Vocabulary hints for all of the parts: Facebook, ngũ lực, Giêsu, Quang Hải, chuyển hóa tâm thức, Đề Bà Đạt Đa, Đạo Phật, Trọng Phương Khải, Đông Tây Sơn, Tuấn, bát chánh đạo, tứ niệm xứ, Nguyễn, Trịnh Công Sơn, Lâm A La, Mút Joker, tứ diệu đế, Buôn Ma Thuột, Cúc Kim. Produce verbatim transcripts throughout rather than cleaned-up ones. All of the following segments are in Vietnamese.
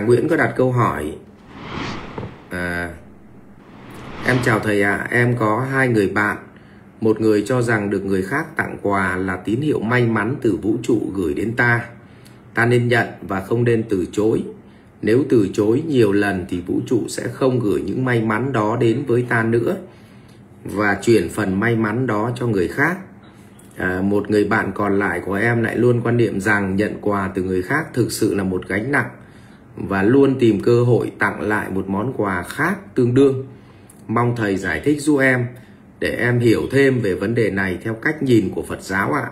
bà Nguyễn có đặt câu hỏi. À, em chào thầy ạ, à, em có hai người bạn. Một người cho rằng được người khác tặng quà là tín hiệu may mắn từ vũ trụ gửi đến ta. Ta nên nhận và không nên từ chối. Nếu từ chối nhiều lần thì vũ trụ sẽ không gửi những may mắn đó đến với ta nữa và chuyển phần may mắn đó cho người khác. À, một người bạn còn lại của em lại luôn quan niệm rằng nhận quà từ người khác thực sự là một gánh nặng và luôn tìm cơ hội tặng lại một món quà khác tương đương. Mong thầy giải thích giúp em để em hiểu thêm về vấn đề này theo cách nhìn của Phật giáo ạ.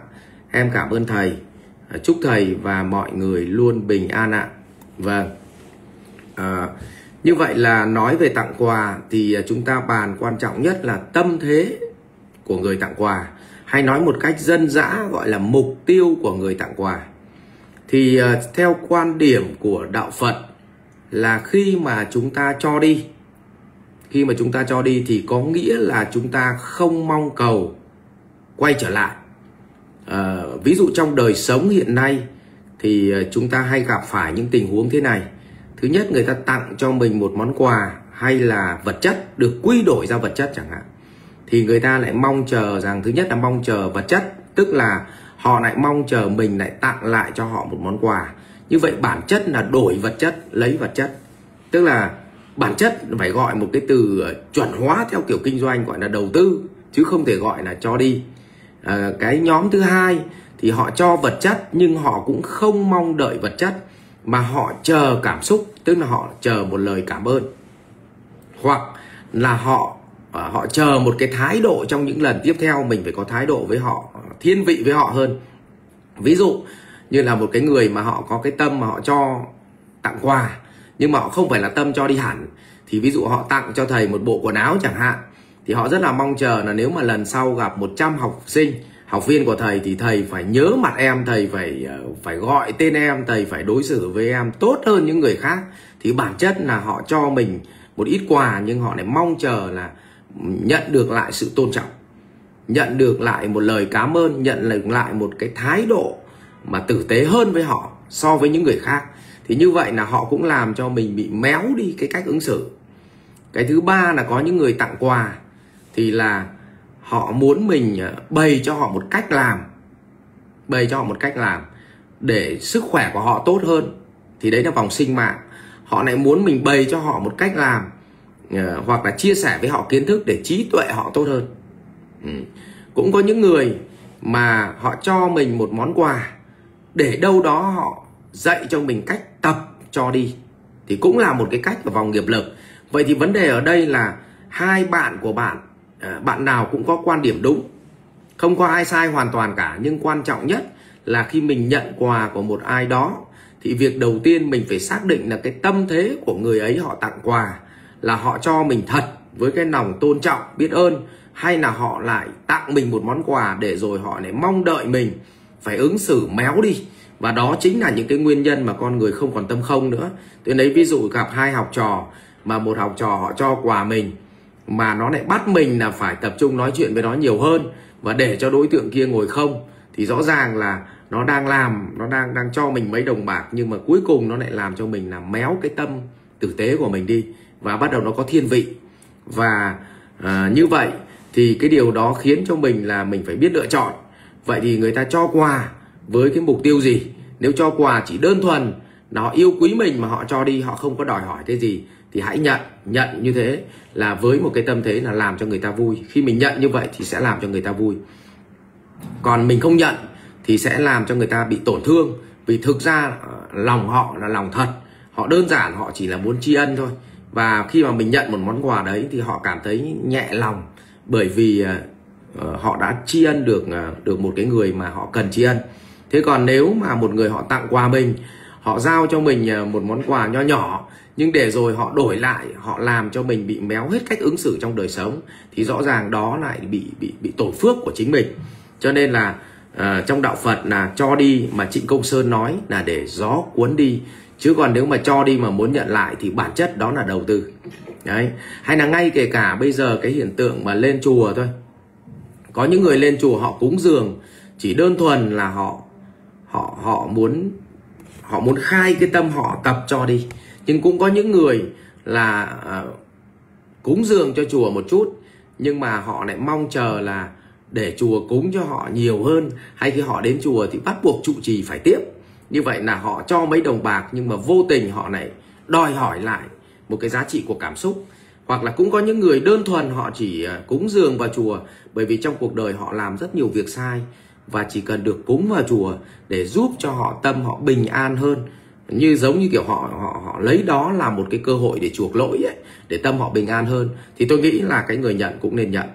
Em cảm ơn thầy. Chúc thầy và mọi người luôn bình an ạ. Vâng. À, như vậy là nói về tặng quà thì chúng ta bàn quan trọng nhất là tâm thế của người tặng quà, hay nói một cách dân dã gọi là mục tiêu của người tặng quà. Thì uh, theo quan điểm của Đạo Phật là khi mà chúng ta cho đi, khi mà chúng ta cho đi thì có nghĩa là chúng ta không mong cầu quay trở lại. Uh, ví dụ trong đời sống hiện nay thì chúng ta hay gặp phải những tình huống thế này. Thứ nhất, người ta tặng cho mình một món quà hay là vật chất, được quy đổi ra vật chất chẳng hạn, thì người ta lại mong chờ rằng, thứ nhất là mong chờ vật chất, tức là họ lại mong chờ mình lại tặng lại cho họ một món quà. Như vậy bản chất là đổi vật chất, lấy vật chất. Tức là bản chất phải gọi một cái từ chuẩn hóa theo kiểu kinh doanh, gọi là đầu tư, chứ không thể gọi là cho đi. À, cái nhóm thứ hai thì họ cho vật chất nhưng họ cũng không mong đợi vật chất, mà họ chờ cảm xúc, tức là họ chờ một lời cảm ơn, hoặc là họ họ chờ một cái thái độ trong những lần tiếp theo, mình phải có thái độ với họ, thiên vị với họ hơn. Ví dụ như là một cái người mà họ có cái tâm mà họ cho tặng quà nhưng mà họ không phải là tâm cho đi hẳn, thì ví dụ họ tặng cho thầy một bộ quần áo chẳng hạn, thì họ rất là mong chờ là nếu mà lần sau gặp một trăm học sinh, học viên của thầy thì thầy phải nhớ mặt em, thầy phải phải gọi tên em, thầy phải đối xử với em tốt hơn những người khác. Thì bản chất là họ cho mình một ít quà nhưng họ lại mong chờ là nhận được lại sự tôn trọng, nhận được lại một lời cảm ơn, nhận lại một cái thái độ mà tử tế hơn với họ so với những người khác. Thì như vậy là họ cũng làm cho mình bị méo đi cái cách ứng xử. Cái thứ ba là có những người tặng quà thì là họ muốn mình bày cho họ một cách làm, bày cho họ một cách làm để sức khỏe của họ tốt hơn, thì đấy là vòng sinh mạng. Họ lại muốn mình bày cho họ một cách làm hoặc là chia sẻ với họ kiến thức để trí tuệ họ tốt hơn. Ừ. Cũng có những người mà họ cho mình một món quà để đâu đó họ dạy cho mình cách tập cho đi, thì cũng là một cái cách vào vòng nghiệp lực. Vậy thì vấn đề ở đây là hai bạn của bạn, bạn nào cũng có quan điểm đúng, không có ai sai hoàn toàn cả, nhưng quan trọng nhất là khi mình nhận quà của một ai đó thì việc đầu tiên mình phải xác định là cái tâm thế của người ấy họ tặng quà là họ cho mình thật với cái lòng tôn trọng, biết ơn, hay là họ lại tặng mình một món quà để rồi họ lại mong đợi mình phải ứng xử méo đi. Và đó chính là những cái nguyên nhân mà con người không còn tâm không nữa. Tôi lấy ví dụ gặp hai học trò mà một học trò họ cho quà mình mà nó lại bắt mình là phải tập trung nói chuyện với nó nhiều hơn và để cho đối tượng kia ngồi không, thì rõ ràng là nó đang làm, nó đang đang cho mình mấy đồng bạc nhưng mà cuối cùng nó lại làm cho mình là méo cái tâm tử tế của mình đi và bắt đầu nó có thiên vị. Và à, như vậy thì cái điều đó khiến cho mình là mình phải biết lựa chọn. Vậy thì người ta cho quà với cái mục tiêu gì? Nếu cho quà chỉ đơn thuần là họ yêu quý mình mà họ cho đi, họ không có đòi hỏi cái gì, thì hãy nhận, nhận như thế là với một cái tâm thế là làm cho người ta vui. Khi mình nhận như vậy thì sẽ làm cho người ta vui. Còn mình không nhận thì sẽ làm cho người ta bị tổn thương, vì thực ra lòng họ là lòng thật, họ đơn giản họ chỉ là muốn tri ân thôi. Và khi mà mình nhận một món quà đấy thì họ cảm thấy nhẹ lòng, bởi vì uh, họ đã tri ân được uh, được một cái người mà họ cần tri ân. Thế còn nếu mà một người họ tặng quà mình, họ giao cho mình uh, một món quà nho nhỏ, nhưng để rồi họ đổi lại, họ làm cho mình bị méo hết cách ứng xử trong đời sống, thì rõ ràng đó lại bị bị bị tổn phước của chính mình. Cho nên là uh, trong Đạo Phật là cho đi mà Trịnh Công Sơn nói là để gió cuốn đi. Chứ còn nếu mà cho đi mà muốn nhận lại thì bản chất đó là đầu tư. Đấy. Hay là ngay kể cả bây giờ cái hiện tượng mà lên chùa thôi. Có những người lên chùa họ cúng dường chỉ đơn thuần là họ họ họ muốn họ muốn khai cái tâm họ tập cho đi, Nhưng cũng có những người là cúng dường cho chùa một chút, nhưng mà họ lại mong chờ là để chùa cúng cho họ nhiều hơn, hay khi họ đến chùa thì bắt buộc trụ trì phải tiếp. Như vậy là họ cho mấy đồng bạc, nhưng mà vô tình họ lại đòi hỏi lại một cái giá trị của cảm xúc. Hoặc là cũng có những người đơn thuần họ chỉ cúng dường vào chùa, bởi vì trong cuộc đời họ làm rất nhiều việc sai, và chỉ cần được cúng vào chùa để giúp cho họ tâm họ bình an hơn, như giống như kiểu họ họ, họ lấy đó là một cái cơ hội để chuộc lỗi ấy, để tâm họ bình an hơn. Thì tôi nghĩ là cái người nhận cũng nên nhận,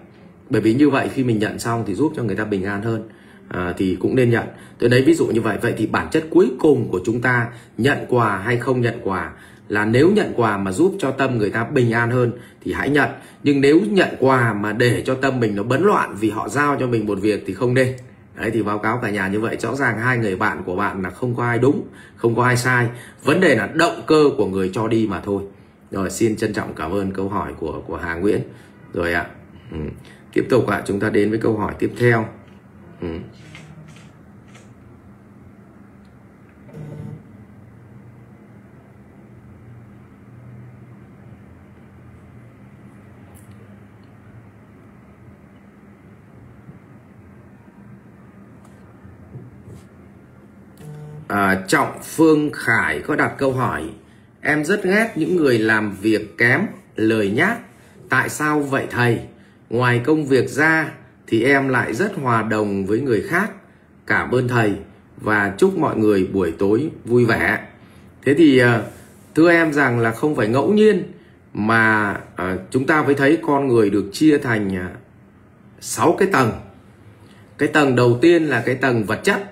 bởi vì như vậy khi mình nhận xong thì giúp cho người ta bình an hơn, à, thì cũng nên nhận. Tôi lấy ví dụ như vậy. Vậy thì bản chất cuối cùng của chúng ta nhận quà hay không nhận quà là nếu nhận quà mà giúp cho tâm người ta bình an hơn thì hãy nhận. Nhưng nếu nhận quà mà để cho tâm mình nó bấn loạn vì họ giao cho mình một việc thì không nên. Đấy, thì báo cáo cả nhà như vậy. Rõ ràng hai người bạn của bạn là không có ai đúng, không có ai sai. Vấn đề là động cơ của người cho đi mà thôi. Rồi, xin trân trọng cảm ơn câu hỏi của, của Hà Nguyễn. Rồi ạ. Ừ. Tiếp tục ạ, chúng ta đến với câu hỏi tiếp theo. Ừ. À, Trọng Phương Khải có đặt câu hỏi: em rất ghét những người làm việc kém, lời nhác. Tại sao vậy thầy? Ngoài công việc ra thì em lại rất hòa đồng với người khác. Cảm ơn thầy và chúc mọi người buổi tối vui vẻ. Thế thì thưa em rằng là không phải ngẫu nhiên mà chúng ta mới thấy con người được chia thành sáu cái tầng. Cái tầng đầu tiên là cái tầng vật chất.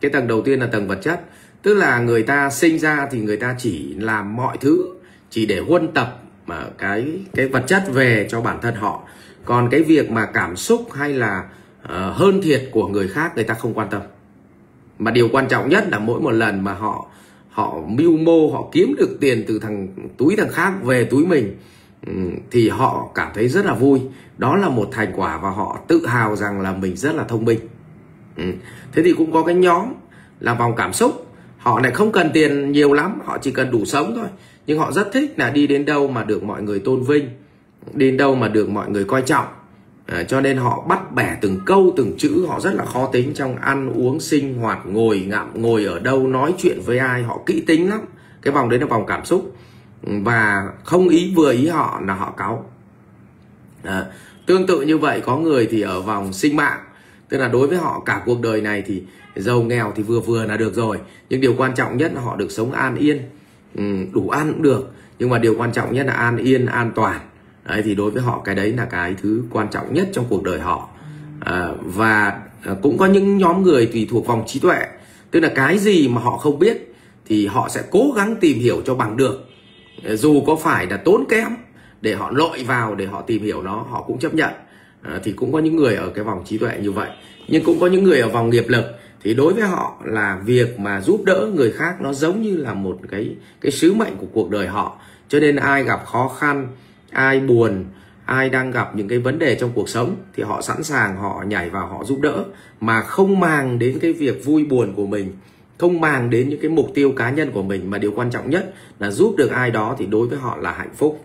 Cái tầng đầu tiên là tầng vật chất. Tức là người ta sinh ra thì người ta chỉ làm mọi thứ chỉ để huân tập mà cái, cái vật chất về cho bản thân họ. Còn cái việc mà cảm xúc hay là uh, hơn thiệt của người khác người ta không quan tâm. Mà điều quan trọng nhất là mỗi một lần mà họ Họ mưu mô, họ kiếm được tiền từ thằng túi thằng khác về túi mình thì họ cảm thấy rất là vui. Đó là một thành quả và họ tự hào rằng là mình rất là thông minh. Ừ. Thế thì cũng có cái nhóm là vòng cảm xúc. Họ lại không cần tiền nhiều lắm, họ chỉ cần đủ sống thôi. Nhưng họ rất thích là đi đến đâu mà được mọi người tôn vinh, đến đâu mà được mọi người coi trọng, à, cho nên họ bắt bẻ từng câu từng chữ. Họ rất là khó tính trong ăn uống sinh hoạt, ngồi ngậm, ngồi ở đâu, nói chuyện với ai. Họ kỹ tính lắm. Cái vòng đấy là vòng cảm xúc. Và không ý vừa ý họ là họ cáu, à, tương tự như vậy. Có người thì ở vòng sinh mạng, tức là đối với họ cả cuộc đời này thì giàu nghèo thì vừa vừa là được rồi. Nhưng điều quan trọng nhất là họ được sống an yên, ừ, đủ ăn cũng được, nhưng mà điều quan trọng nhất là an yên, an toàn. Đấy, thì đối với họ cái đấy là cái thứ quan trọng nhất trong cuộc đời họ. à, Và cũng có những nhóm người tùy thuộc vòng trí tuệ. Tức là cái gì mà họ không biết thì họ sẽ cố gắng tìm hiểu cho bằng được, dù có phải là tốn kém để họ lội vào để họ tìm hiểu nó, họ cũng chấp nhận. À, thì cũng có những người ở cái vòng trí tuệ như vậy. Nhưng cũng có những người ở vòng nghiệp lực, thì đối với họ là việc mà giúp đỡ người khác nó giống như là một cái cái sứ mệnh của cuộc đời họ. Cho nên ai gặp khó khăn, ai buồn, ai đang gặp những cái vấn đề trong cuộc sống thì họ sẵn sàng họ nhảy vào họ giúp đỡ, mà không màng đến cái việc vui buồn của mình, không màng đến những cái mục tiêu cá nhân của mình, mà điều quan trọng nhất là giúp được ai đó thì đối với họ là hạnh phúc.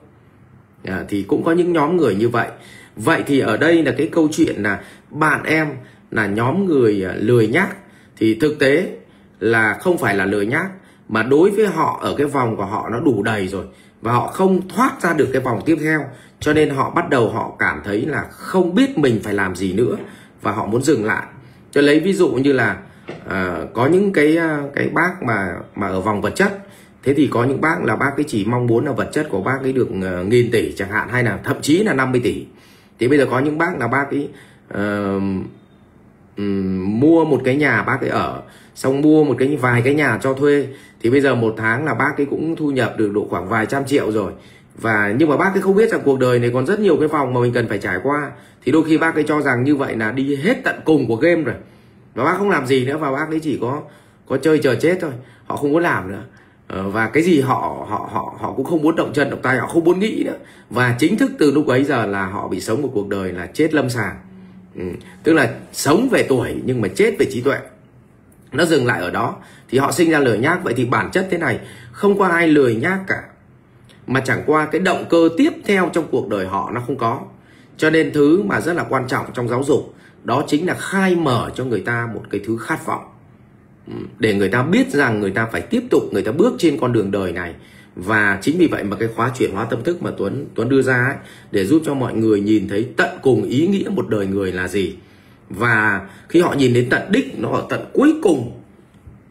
à, Thì cũng có những nhóm người như vậy. Vậy thì ở đây là cái câu chuyện là bạn em là nhóm người lười nhác, thì thực tế là không phải là lười nhác, mà đối với họ ở cái vòng của họ nó đủ đầy rồi và họ không thoát ra được cái vòng tiếp theo, cho nên họ bắt đầu họ cảm thấy là không biết mình phải làm gì nữa và họ muốn dừng lại. Cho lấy ví dụ như là à, có những cái cái bác mà mà ở vòng vật chất. Thế thì có những bác là bác ấy chỉ mong muốn là vật chất của bác ấy được uh, nghìn tỷ chẳng hạn, hay là thậm chí là năm mươi tỷ. Thì bây giờ có những bác là bác ấy uh, um, mua một cái nhà bác ấy ở, xong mua một cái vài cái nhà cho thuê. Thì bây giờ một tháng là bác ấy cũng thu nhập được độ khoảng vài trăm triệu rồi. Và nhưng mà bác ấy không biết rằng cuộc đời này còn rất nhiều cái vòng mà mình cần phải trải qua. Thì đôi khi bác ấy cho rằng như vậy là đi hết tận cùng của game rồi, và bác không làm gì nữa, và bác ấy chỉ có có chơi chờ chết thôi. Họ không muốn làm nữa. Và cái gì họ họ họ họ cũng không muốn động chân động tay, họ không muốn nghĩ nữa. Và chính thức từ lúc ấy giờ là họ bị sống một cuộc đời là chết lâm sàng. Ừ. Tức là sống về tuổi nhưng mà chết về trí tuệ. nó dừng lại ở đó thì họ sinh ra lười nhác. Vậy thì bản chất thế này, không có ai lười nhác cả, mà chẳng qua cái động cơ tiếp theo trong cuộc đời họ nó không có. Cho nên thứ mà rất là quan trọng trong giáo dục đó chính là khai mở cho người ta một cái thứ khát vọng, để người ta biết rằng người ta phải tiếp tục, người ta bước trên con đường đời này. Và chính vì vậy mà cái khóa chuyển hóa tâm thức mà Tuấn Tuấn đưa ra ấy, để giúp cho mọi người nhìn thấy tận cùng ý nghĩa một đời người là gì. Và khi họ nhìn đến tận đích, nó ở tận cuối cùng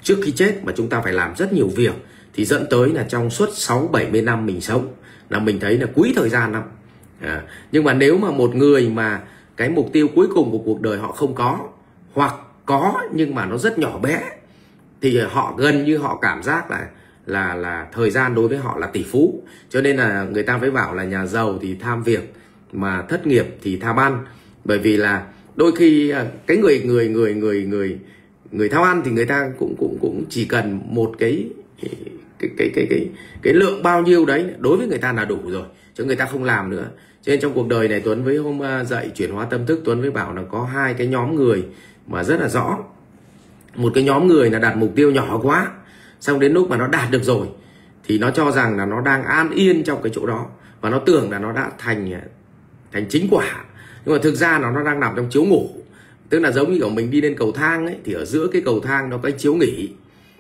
trước khi chết, mà chúng ta phải làm rất nhiều việc, thì dẫn tới là trong suốt sáu bảy mươi năm mình sống là mình thấy là quý thời gian lắm. À, nhưng mà nếu mà một người mà cái mục tiêu cuối cùng của cuộc đời họ không có, hoặc có nhưng mà nó rất nhỏ bé, thì họ gần như họ cảm giác là là là thời gian đối với họ là tỷ phú. Cho nên là người ta mới bảo là nhà giàu thì tham việc mà thất nghiệp thì tham ăn. Bởi vì là đôi khi cái người người người người người người tham ăn thì người ta cũng cũng cũng chỉ cần một cái cái cái cái cái, cái, cái lượng bao nhiêu đấy đối với người ta là đủ rồi, chứ người ta không làm nữa. Cho nên trong cuộc đời này, Tuấn với hôm dạy chuyển hóa tâm thức, Tuấn với bảo là có hai cái nhóm người mà rất là rõ. Một cái nhóm người là đặt mục tiêu nhỏ quá, xong đến lúc mà nó đạt được rồi thì nó cho rằng là nó đang an yên trong cái chỗ đó, và nó tưởng là nó đã thành thành chính quả. Nhưng mà thực ra là nó đang nằm trong chiếu ngủ. Tức là giống như của mình đi lên cầu thang ấy, thì ở giữa cái cầu thang nó có cái chiếu nghỉ.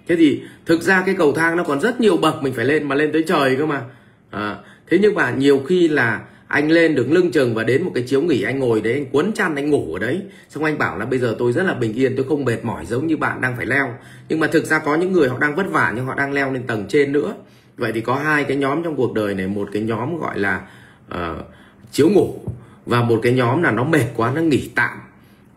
Thế thì thực ra cái cầu thang nó còn rất nhiều bậc mình phải lên, mà lên tới trời cơ mà. À, thế nhưng mà nhiều khi là anh lên đứng lưng chừng và đến một cái chiếu nghỉ, anh ngồi đấy, anh quấn chăn, anh ngủ ở đấy. Xong anh bảo là bây giờ tôi rất là bình yên, tôi không mệt mỏi giống như bạn đang phải leo. Nhưng mà thực ra có những người họ đang vất vả nhưng họ đang leo lên tầng trên nữa. Vậy thì có hai cái nhóm trong cuộc đời này, một cái nhóm gọi là uh, chiếu ngủ, và một cái nhóm là nó mệt quá, nó nghỉ tạm,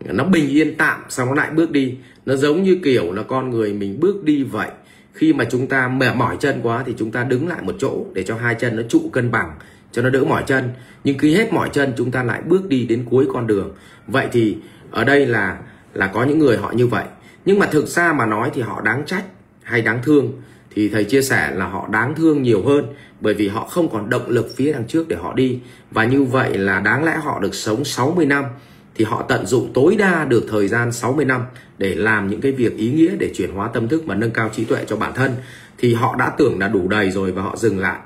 nó bình yên tạm, xong nó lại bước đi. Nó giống như kiểu là con người mình bước đi vậy. Khi mà chúng ta mệt mỏi chân quá thì chúng ta đứng lại một chỗ để cho hai chân nó trụ cân bằng, cho nó đỡ mỏi chân. Nhưng khi hết mỏi chân chúng ta lại bước đi đến cuối con đường. Vậy thì ở đây là là có những người họ như vậy. Nhưng mà thực ra mà nói thì họ đáng trách hay đáng thương, thì thầy chia sẻ là họ đáng thương nhiều hơn, bởi vì họ không còn động lực phía đằng trước để họ đi. Và như vậy là đáng lẽ họ được sống sáu mươi năm, thì họ tận dụng tối đa được thời gian sáu mươi năm để làm những cái việc ý nghĩa, để chuyển hóa tâm thức và nâng cao trí tuệ cho bản thân. Thì họ đã tưởng là đủ đầy rồi và họ dừng lại,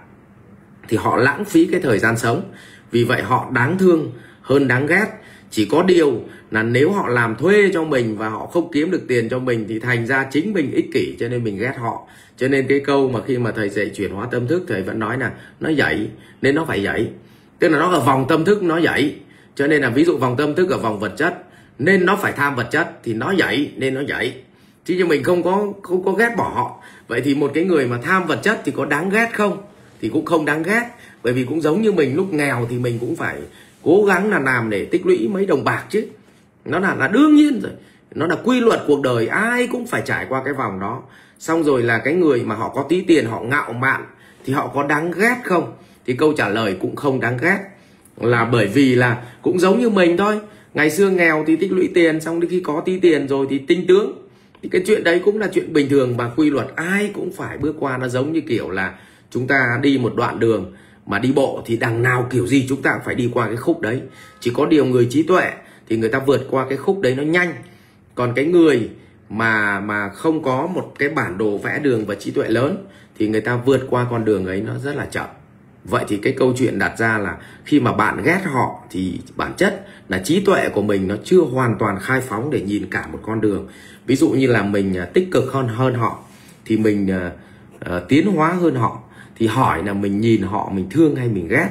thì họ lãng phí cái thời gian sống. Vì vậy họ đáng thương hơn đáng ghét. Chỉ có điều là nếu họ làm thuê cho mình và họ không kiếm được tiền cho mình thì thành ra chính mình ích kỷ, cho nên mình ghét họ. Cho nên cái câu mà khi mà thầy dạy chuyển hóa tâm thức, thầy vẫn nói là nó dậy nên nó phải dậy. Tức là nó ở vòng tâm thức nó dậy. Cho nên là ví dụ vòng tâm thức ở vòng vật chất nên nó phải tham vật chất, thì nó dậy nên nó dậy. Chứ như mình không có, không có ghét bỏ họ. Vậy thì một cái người mà tham vật chất thì có đáng ghét không? Thì cũng không đáng ghét. Bởi vì cũng giống như mình lúc nghèo thì mình cũng phải cố gắng là làm để tích lũy mấy đồng bạc chứ. Nó là, là đương nhiên rồi. Nó là quy luật cuộc đời, ai cũng phải trải qua cái vòng đó. Xong rồi là cái người mà họ có tí tiền, họ ngạo mạn, thì họ có đáng ghét không? Thì câu trả lời cũng không đáng ghét. Là bởi vì là cũng giống như mình thôi. Ngày xưa nghèo thì tích lũy tiền, xong đến khi có tí tiền rồi thì tinh tướng. Thì cái chuyện đấy cũng là chuyện bình thường và quy luật, ai cũng phải bước qua. Nó giống như kiểu là chúng ta đi một đoạn đường mà đi bộ thì đằng nào kiểu gì chúng ta cũng phải đi qua cái khúc đấy. Chỉ có điều người trí tuệ thì người ta vượt qua cái khúc đấy nó nhanh. Còn cái người mà mà không có một cái bản đồ vẽ đường và trí tuệ lớn thì người ta vượt qua con đường ấy nó rất là chậm. Vậy thì cái câu chuyện đặt ra là khi mà bạn ghét họ thì bản chất là trí tuệ của mình nó chưa hoàn toàn khai phóng để nhìn cả một con đường. Ví dụ như là mình tích cực hơn hơn họ thì mình uh, tiến hóa hơn họ. Thì hỏi là mình nhìn họ mình thương hay mình ghét?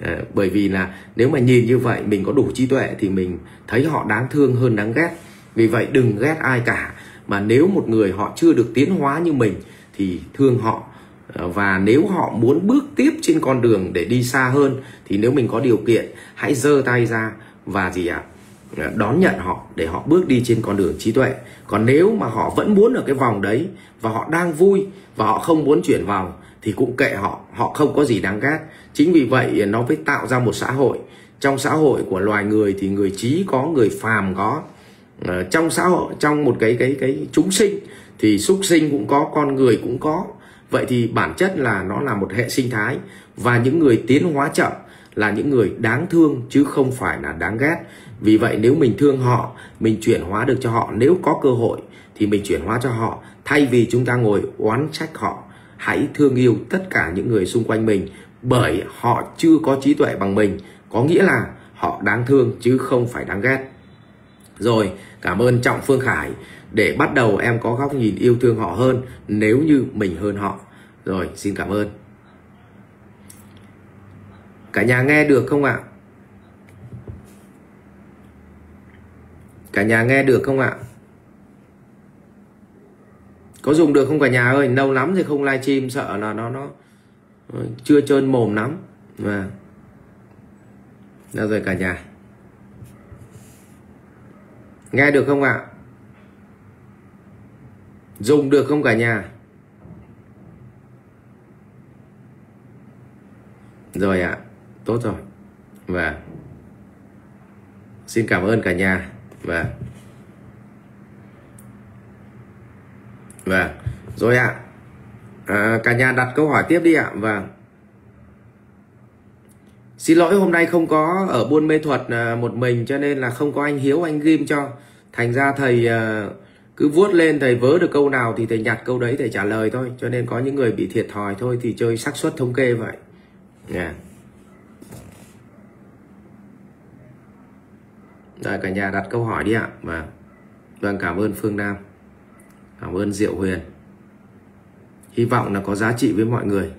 À, bởi vì là nếu mà nhìn như vậy, mình có đủ trí tuệ thì mình thấy họ đáng thương hơn đáng ghét. Vì vậy đừng ghét ai cả. Mà nếu một người họ chưa được tiến hóa như mình thì thương họ. À, và nếu họ muốn bước tiếp trên con đường để đi xa hơn thì nếu mình có điều kiện, hãy giơ tay ra và gì ạ? À, đón nhận họ để họ bước đi trên con đường trí tuệ. Còn nếu mà họ vẫn muốn ở cái vòng đấy và họ đang vui và họ không muốn chuyển vào thì cũng kệ họ, họ không có gì đáng ghét. Chính vì vậy nó mới tạo ra một xã hội. Trong xã hội của loài người thì người trí có, người phàm có. Ờ, trong xã hội, trong một cái cái cái chúng sinh thì súc sinh cũng có, con người cũng có. Vậy thì bản chất là nó là một hệ sinh thái. Và những người tiến hóa chậm là những người đáng thương chứ không phải là đáng ghét. Vì vậy nếu mình thương họ, mình chuyển hóa được cho họ, nếu có cơ hội thì mình chuyển hóa cho họ. Thay vì chúng ta ngồi oán trách họ, hãy thương yêu tất cả những người xung quanh mình, bởi họ chưa có trí tuệ bằng mình, có nghĩa là họ đáng thương chứ không phải đáng ghét. Rồi, cảm ơn Trọng Phương Khải. Để bắt đầu em có góc nhìn yêu thương họ hơn nếu như mình hơn họ. Rồi, xin cảm ơn. Cả nhà nghe được không ạ? Cả nhà nghe được không ạ? Có dùng được không cả nhà ơi? Lâu lắm rồi không live stream, sợ là nó nó chưa trơn mồm lắm. Mà đâu rồi cả nhà? Nghe được không ạ? Dùng được không cả nhà? Rồi ạ, tốt rồi. Và xin cảm ơn cả nhà. Và và rồi ạ. À, cả nhà đặt câu hỏi tiếp đi ạ. Và xin lỗi hôm nay không có ở Buôn Ma Thuột một mình, cho nên là không có anh Hiếu, anh ghim cho. Thành ra thầy cứ vuốt lên, thầy vớ được câu nào thì thầy nhặt câu đấy, thầy trả lời thôi. Cho nên có những người bị thiệt thòi thôi, thì chơi xác suất thống kê vậy. Yeah. Rồi cả nhà đặt câu hỏi đi ạ. Vâng, vâng, cảm ơn Phương Nam, cảm ơn Diệu Huyền. Hy vọng là có giá trị với mọi người.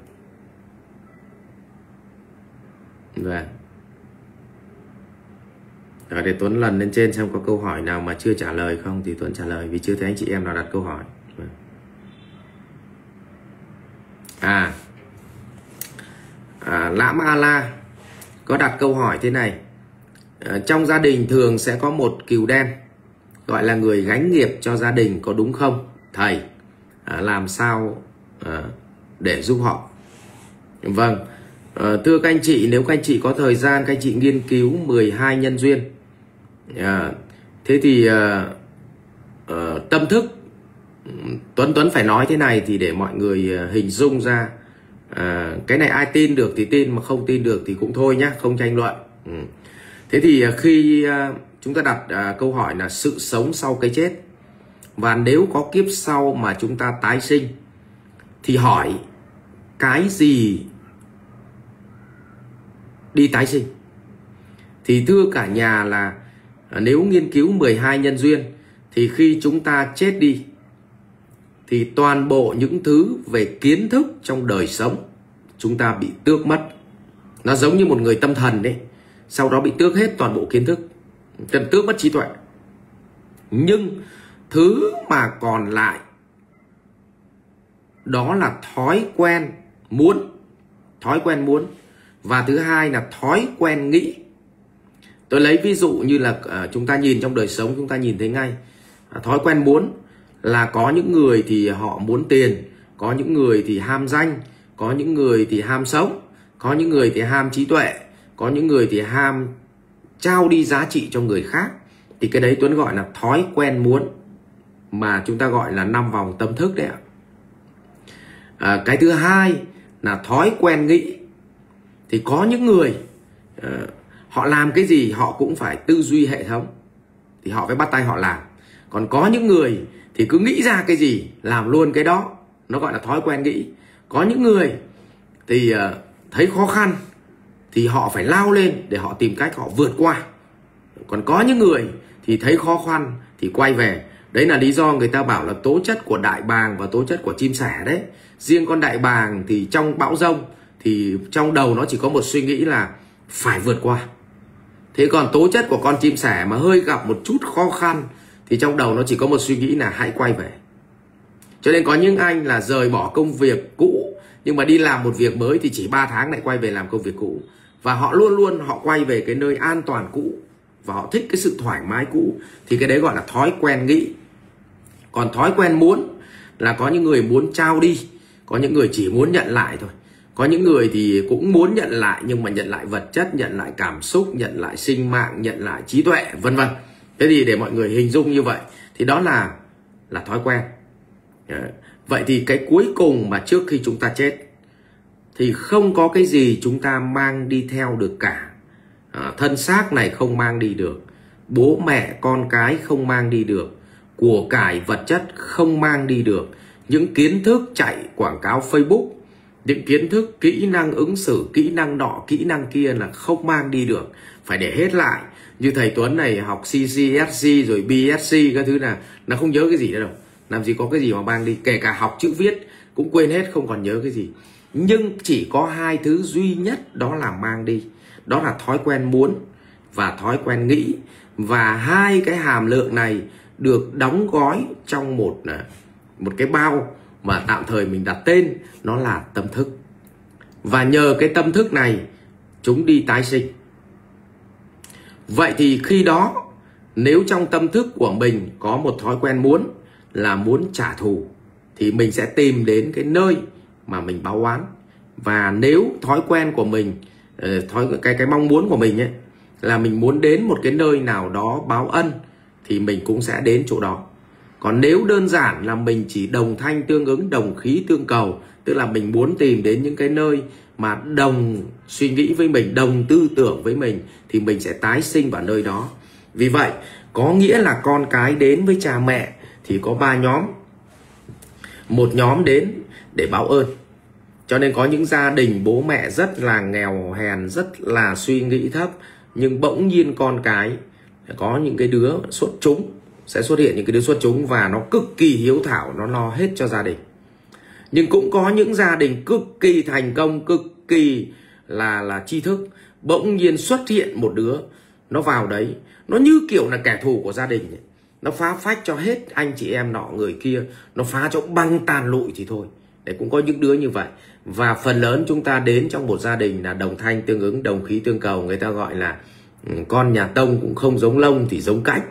Vâng. Rồi để Tuấn lần lên trên xem có câu hỏi nào mà chưa trả lời không thì Tuấn trả lời, vì chưa thấy anh chị em nào đặt câu hỏi. Vâng. À À, Lâm A La có đặt câu hỏi thế này. À, trong gia đình thường sẽ có một cừu đen, gọi là người gánh nghiệp cho gia đình, có đúng không thầy? À, làm sao à, để giúp họ? Vâng, à, thưa các anh chị, nếu các anh chị có thời gian, các anh chị nghiên cứu mười hai nhân duyên. À, thế thì à, à, tâm thức Tuấn Tuấn phải nói thế này thì để mọi người hình dung ra. À, cái này ai tin được thì tin, mà không tin được thì cũng thôi nhá, không tranh luận. Ừ. Thế thì khi uh, chúng ta đặt uh, câu hỏi là sự sống sau cái chết, và nếu có kiếp sau mà chúng ta tái sinh, thì hỏi cái gì đi tái sinh? Thì thưa cả nhà là uh, nếu nghiên cứu mười hai nhân duyên thì khi chúng ta chết đi thì toàn bộ những thứ về kiến thức trong đời sống chúng ta bị tước mất. Nó giống như một người tâm thần đấy, sau đó bị tước hết toàn bộ kiến thức, cần tước mất trí tuệ. Nhưng thứ mà còn lại đó là thói quen muốn, thói quen muốn, và thứ hai là thói quen nghĩ. Tôi lấy ví dụ như là chúng ta nhìn trong đời sống, chúng ta nhìn thấy ngay thói quen muốn là có những người thì họ muốn tiền, có những người thì ham danh, có những người thì ham sống, có những người thì ham trí tuệ, có những người thì ham trao đi giá trị cho người khác. Thì cái đấy Tuấn gọi là thói quen muốn, mà chúng ta gọi là năm vòng tâm thức đấy ạ. À, cái thứ hai là thói quen nghĩ. Thì có những người à, họ làm cái gì họ cũng phải tư duy hệ thống, thì họ phải bắt tay họ làm. Còn có những người thì cứ nghĩ ra cái gì làm luôn cái đó, nó gọi là thói quen nghĩ. Có những người thì thấy khó khăn thì họ phải lao lên để họ tìm cách họ vượt qua. Còn có những người thì thấy khó khăn thì quay về. Đấy là lý do người ta bảo là tố chất của đại bàng và tố chất của chim sẻ đấy. Riêng con đại bàng thì trong bão dông thì trong đầu nó chỉ có một suy nghĩ là phải vượt qua. Thế còn tố chất của con chim sẻ mà hơi gặp một chút khó khăn thì trong đầu nó chỉ có một suy nghĩ là hãy quay về. Cho nên có những anh là rời bỏ công việc cũ, nhưng mà đi làm một việc mới thì chỉ ba tháng lại quay về làm công việc cũ. Và họ luôn luôn họ quay về cái nơi an toàn cũ, và họ thích cái sự thoải mái cũ. Thì cái đấy gọi là thói quen nghĩ. Còn thói quen muốn là có những người muốn trao đi, có những người chỉ muốn nhận lại thôi. Có những người thì cũng muốn nhận lại, nhưng mà nhận lại vật chất, nhận lại cảm xúc, nhận lại sinh mạng, nhận lại trí tuệ, vân vân. Thế thì để mọi người hình dung như vậy, thì đó là là thói quen. Vậy thì cái cuối cùng mà trước khi chúng ta chết thì không có cái gì chúng ta mang đi theo được cả. À, thân xác này không mang đi được, bố mẹ con cái không mang đi được, của cải vật chất không mang đi được, những kiến thức chạy quảng cáo Facebook, những kiến thức kỹ năng ứng xử, kỹ năng nọ, kỹ năng kia là không mang đi được, phải để hết lại. Như thầy Tuấn này học C C S C rồi B S C các thứ là nó không nhớ cái gì nữa đâu, làm gì có cái gì mà mang đi, kể cả học chữ viết cũng quên hết, không còn nhớ cái gì. Nhưng chỉ có hai thứ duy nhất đó là mang đi, đó là thói quen muốn và thói quen nghĩ, và hai cái hàm lượng này được đóng gói trong một một cái bao mà tạm thời mình đặt tên nó là tâm thức. Và nhờ cái tâm thức này chúng đi tái sinh. Vậy thì khi đó nếu trong tâm thức của mình có một thói quen muốn là muốn trả thù thì mình sẽ tìm đến cái nơi mà mình báo oán. Và nếu thói quen của mình, thói cái cái mong muốn của mình ấy là mình muốn đến một cái nơi nào đó báo ân thì mình cũng sẽ đến chỗ đó. Còn nếu đơn giản là mình chỉ đồng thanh tương ứng, đồng khí tương cầu, tức là mình muốn tìm đến những cái nơi mà đồng suy nghĩ với mình, đồng tư tưởng với mình, thì mình sẽ tái sinh vào nơi đó. Vì vậy, có nghĩa là con cái đến với cha mẹ thì có ba nhóm. Một nhóm đến để báo ơn. Cho nên có những gia đình bố mẹ rất là nghèo hèn, rất là suy nghĩ thấp, nhưng bỗng nhiên con cái có những cái đứa xuất chúng, sẽ xuất hiện những cái đứa xuất chúng và nó cực kỳ hiếu thảo, nó lo hết cho gia đình. Nhưng cũng có những gia đình cực kỳ thành công, cực kỳ là là tri thức, bỗng nhiên xuất hiện một đứa nó vào đấy, nó như kiểu là kẻ thù của gia đình ấy. Nó phá phách cho hết anh chị em nọ người kia, nó phá cho băng tàn lụi thì thôi. Đấy, cũng có những đứa như vậy. Và phần lớn chúng ta đến trong một gia đình là đồng thanh tương ứng, đồng khí tương cầu. Người ta gọi là con nhà tông cũng không giống lông thì giống cách.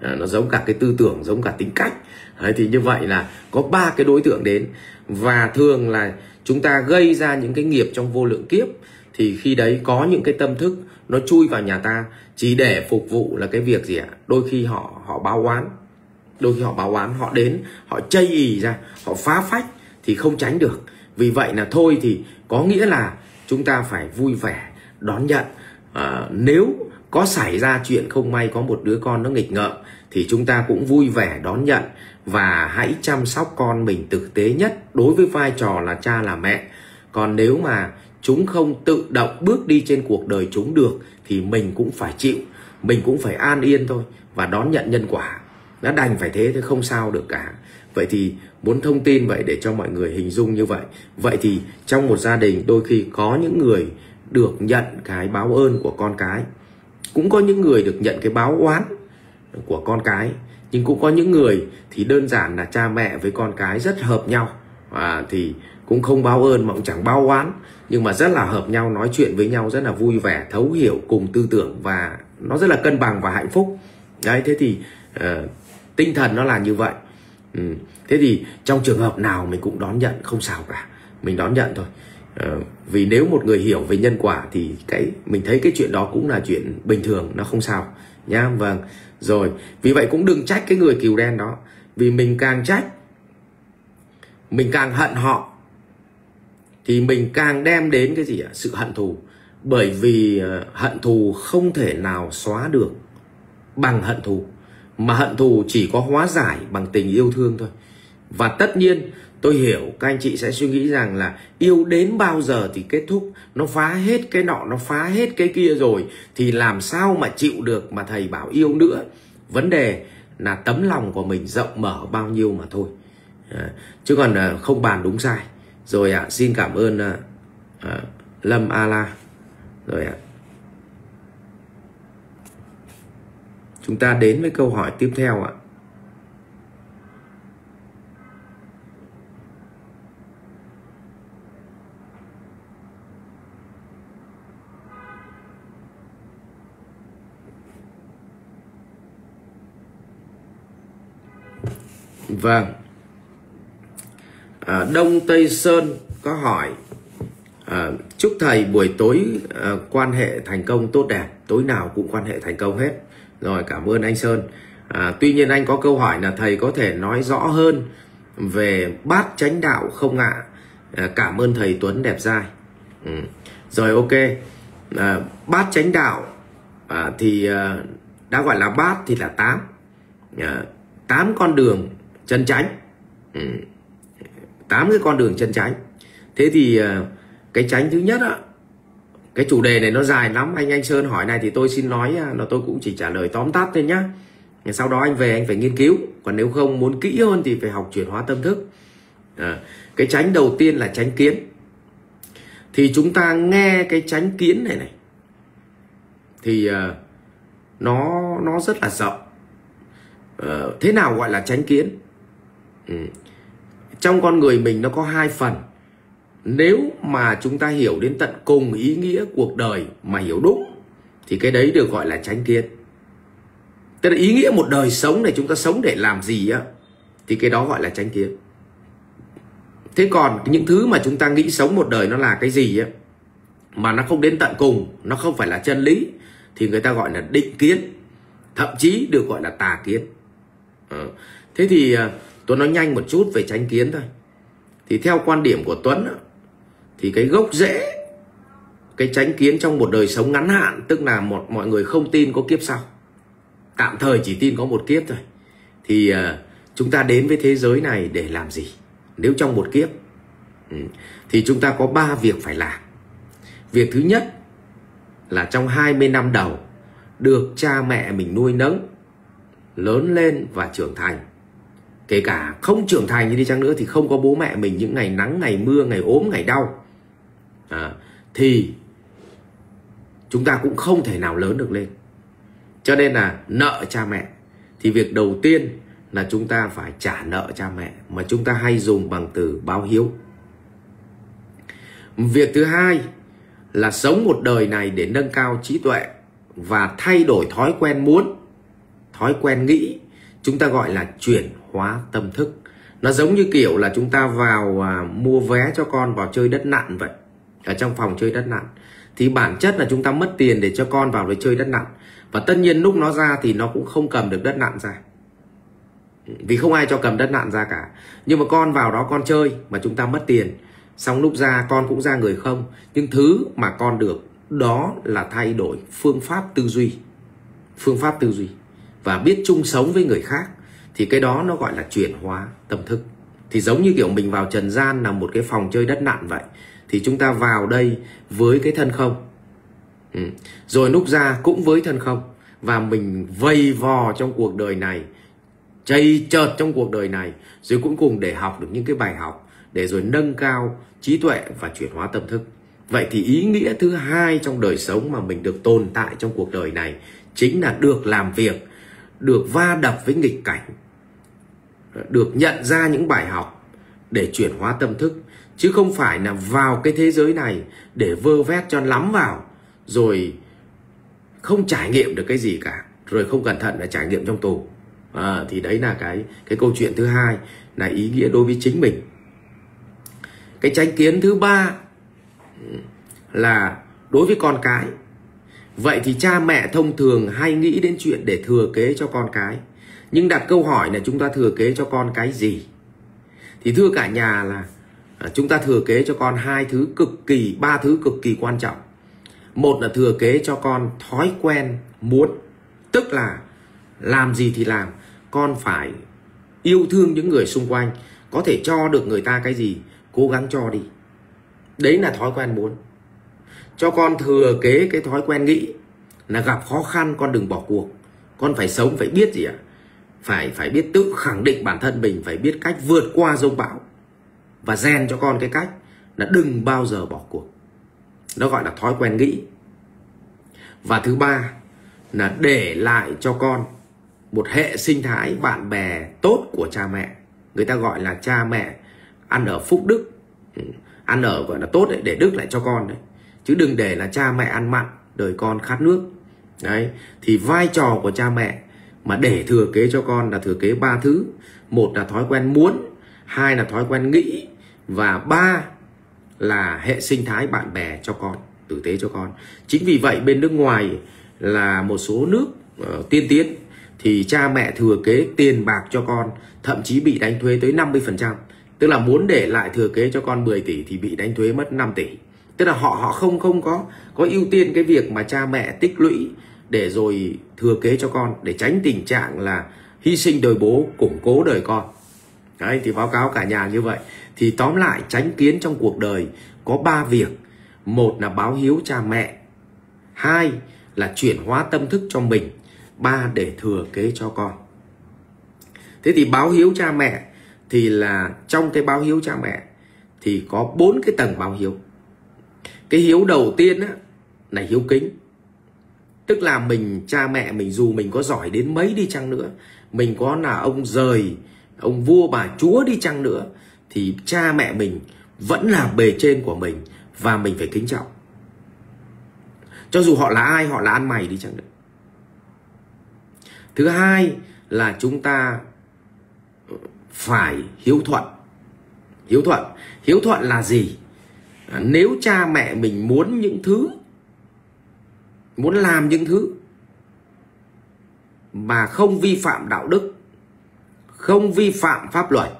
Nó giống cả cái tư tưởng, giống cả tính cách. Đấy, thì như vậy là có ba cái đối tượng đến. Và thường là chúng ta gây ra những cái nghiệp trong vô lượng kiếp. Thì khi đấy có những cái tâm thức nó chui vào nhà ta chỉ để phục vụ là cái việc gì ạ? Đôi khi họ họ báo oán. Đôi khi họ báo oán, họ đến, họ chây ì ra, họ phá phách thì không tránh được. Vì vậy là thôi thì có nghĩa là chúng ta phải vui vẻ, đón nhận. À, nếu có xảy ra chuyện không may có một đứa con nó nghịch ngợm thì chúng ta cũng vui vẻ đón nhận và hãy chăm sóc con mình tử tế nhất đối với vai trò là cha là mẹ. Còn nếu mà chúng không tự động bước đi trên cuộc đời chúng được thì mình cũng phải chịu, mình cũng phải an yên thôi và đón nhận nhân quả. Nó đành phải thế thôi, không sao được cả. Vậy thì muốn thông tin vậy để cho mọi người hình dung như vậy. Vậy thì trong một gia đình đôi khi có những người được nhận cái báo ơn của con cái, cũng có những người được nhận cái báo oán của con cái, nhưng cũng có những người thì đơn giản là cha mẹ với con cái rất hợp nhau, à, thì cũng không báo ơn mà cũng chẳng báo oán, nhưng mà rất là hợp nhau, nói chuyện với nhau rất là vui vẻ, thấu hiểu cùng tư tưởng và nó rất là cân bằng và hạnh phúc. Đấy, thế thì uh, tinh thần nó là như vậy. Ừ. Thế thì trong trường hợp nào mình cũng đón nhận, không sao cả, mình đón nhận thôi. Uh, vì nếu một người hiểu về nhân quả thì cái mình thấy cái chuyện đó cũng là chuyện bình thường, nó không sao nhá. Vâng, rồi vì vậy cũng đừng trách cái người cừu đen đó, vì mình càng trách, mình càng hận họ thì mình càng đem đến cái gì ạ? Sự hận thù. Bởi vì hận thù không thể nào xóa được bằng hận thù, mà hận thù chỉ có hóa giải bằng tình yêu thương thôi. Và tất nhiên tôi hiểu các anh chị sẽ suy nghĩ rằng là yêu đến bao giờ thì kết thúc, nó phá hết cái nọ, nó phá hết cái kia rồi thì làm sao mà chịu được mà thầy bảo yêu nữa. Vấn đề là tấm lòng của mình rộng mở bao nhiêu mà thôi, chứ còn không bàn đúng sai. Rồi ạ, à, xin cảm ơn à, à, Lâm A La. Rồi ạ, à, chúng ta đến với câu hỏi tiếp theo ạ. À. Vâng. À, Đông Tây Sơn có hỏi à, chúc thầy buổi tối à, quan hệ thành công tốt đẹp. Tối nào cũng quan hệ thành công hết. Rồi, cảm ơn anh Sơn. à, Tuy nhiên anh có câu hỏi là thầy có thể nói rõ hơn về bát chánh đạo không ạ? à, Cảm ơn thầy Tuấn đẹp trai. ừ. Rồi, ok. à, Bát chánh đạo à, thì à, đã gọi là bát thì là tám, tám con đường chân chánh, tám cái con đường chân chánh. Thế thì cái chánh thứ nhất á, cái chủ đề này nó dài lắm, anh anh Sơn hỏi này thì tôi xin nói là tôi cũng chỉ trả lời tóm tắt thôi nhá. Sau đó anh về anh phải nghiên cứu, còn nếu không muốn kỹ hơn thì phải học chuyển hóa tâm thức. À, cái chánh đầu tiên là chánh kiến. Thì chúng ta nghe cái chánh kiến này này thì uh, nó nó rất là rộng. Uh, thế nào gọi là chánh kiến? Ừ. Trong con người mình nó có hai phần. Nếu mà chúng ta hiểu đến tận cùng ý nghĩa cuộc đời mà hiểu đúng thì cái đấy được gọi là chánh kiến. Tức là ý nghĩa một đời sống này, chúng ta sống để làm gì á, thì cái đó gọi là chánh kiến. Thế còn những thứ mà chúng ta nghĩ sống một đời nó là cái gì á, mà nó không đến tận cùng, nó không phải là chân lý, thì người ta gọi là định kiến, thậm chí được gọi là tà kiến. À, thế thì tôi nói nhanh một chút về chánh kiến thôi. Thì theo quan điểm của Tuấn á, thì cái gốc rễ cái chánh kiến trong một đời sống ngắn hạn, tức là một mọi người không tin có kiếp sau, tạm thời chỉ tin có một kiếp thôi. Thì uh, chúng ta đến với thế giới này để làm gì? Nếu trong một kiếp ừ, thì chúng ta có ba việc phải làm. Việc thứ nhất là trong hai mươi năm đầu được cha mẹ mình nuôi nấng, lớn lên và trưởng thành. Kể cả không trưởng thành như đi chăng nữa thì không có bố mẹ mình những ngày nắng, ngày mưa, ngày ốm, ngày đau, à, thì chúng ta cũng không thể nào lớn được lên. Cho nên là nợ cha mẹ, thì việc đầu tiên là chúng ta phải trả nợ cha mẹ, mà chúng ta hay dùng bằng từ báo hiếu. Việc thứ hai là sống một đời này để nâng cao trí tuệ và thay đổi thói quen muốn, thói quen nghĩ, chúng ta gọi là chuyển hóa tâm thức. Nó giống như kiểu là chúng ta vào à, mua vé cho con vào chơi đất nặn vậy, ở trong phòng chơi đất nặn. Thì bản chất là chúng ta mất tiền để cho con vào để chơi đất nặn. Và tất nhiên lúc nó ra thì nó cũng không cầm được đất nặn ra, vì không ai cho cầm đất nặn ra cả. Nhưng mà con vào đó con chơi mà chúng ta mất tiền, xong lúc ra con cũng ra người không. Nhưng thứ mà con được đó là thay đổi phương pháp tư duy, phương pháp tư duy và biết chung sống với người khác. Thì cái đó nó gọi là chuyển hóa tâm thức. Thì giống như kiểu mình vào trần gian là một cái phòng chơi đất nặn vậy, thì chúng ta vào đây với cái thân không, ừ. rồi lúc ra cũng với thân không. Và mình vây vò trong cuộc đời này, chây chợt trong cuộc đời này, rồi cuối cùng để học được những cái bài học, để rồi nâng cao trí tuệ và chuyển hóa tâm thức. Vậy thì ý nghĩa thứ hai trong đời sống mà mình được tồn tại trong cuộc đời này chính là được làm việc, được va đập với nghịch cảnh, được nhận ra những bài học để chuyển hóa tâm thức. Chứ không phải là vào cái thế giới này để vơ vét cho lắm vào, rồi không trải nghiệm được cái gì cả, rồi không cẩn thận là trải nghiệm trong tù. À, thì đấy là cái, cái câu chuyện thứ hai, là ý nghĩa đối với chính mình. Cái chánh kiến thứ ba là đối với con cái. Vậy thì cha mẹ thông thường hay nghĩ đến chuyện để thừa kế cho con cái. Nhưng đặt câu hỏi là chúng ta thừa kế cho con cái gì? Thì thưa cả nhà là chúng ta thừa kế cho con hai thứ cực kỳ, ba thứ cực kỳ quan trọng. Một là thừa kế cho con thói quen muốn, tức là làm gì thì làm, con phải yêu thương những người xung quanh, có thể cho được người ta cái gì, cố gắng cho đi. Đấy là thói quen muốn. Cho con thừa kế cái thói quen nghĩ là gặp khó khăn con đừng bỏ cuộc, con phải sống, phải biết gì ạ? Phải, phải biết tự khẳng định bản thân mình, phải biết cách vượt qua dông bão. Và rèn cho con cái cách là đừng bao giờ bỏ cuộc. Nó gọi là thói quen nghĩ. Và thứ ba là để lại cho con một hệ sinh thái bạn bè tốt của cha mẹ. Người ta gọi là cha mẹ ăn ở phúc đức, ăn ở gọi là tốt đấy, để đức lại cho con đấy. Chứ đừng để là cha mẹ ăn mặn, đời con khát nước. Đấy, thì vai trò của cha mẹ mà để thừa kế cho con là thừa kế ba thứ. Một là thói quen muốn, hai là thói quen nghĩ, và ba là hệ sinh thái bạn bè cho con, tử tế cho con. Chính vì vậy bên nước ngoài là một số nước uh, tiên tiến thì cha mẹ thừa kế tiền bạc cho con, thậm chí bị đánh thuế tới năm mươi phần trăm. Tức là muốn để lại thừa kế cho con mười tỷ thì bị đánh thuế mất năm tỷ. Tức là họ họ không không có có ưu tiên cái việc mà cha mẹ tích lũy để rồi thừa kế cho con, để tránh tình trạng là hy sinh đời bố, củng cố đời con. Đấy, thì báo cáo cả nhà như vậy. Thì tóm lại, chánh kiến trong cuộc đời có ba việc. Một là báo hiếu cha mẹ, hai là chuyển hóa tâm thức cho mình, ba để thừa kế cho con. Thế thì báo hiếu cha mẹ thì là trong cái báo hiếu cha mẹ thì có bốn cái tầng báo hiếu. Cái hiếu đầu tiên á, là hiếu kính. Tức là mình, cha mẹ mình dù mình có giỏi đến mấy đi chăng nữa, mình có là ông giời, ông vua, bà chúa đi chăng nữa, thì cha mẹ mình vẫn là bề trên của mình và mình phải kính trọng. Cho dù họ là ai, họ là ăn mày đi chăng nữa. Thứ hai là chúng ta phải hiếu thuận. Hiếu thuận. Hiếu thuận là gì? Nếu cha mẹ mình muốn những thứ, muốn làm những thứ mà không vi phạm đạo đức, không vi phạm pháp luật,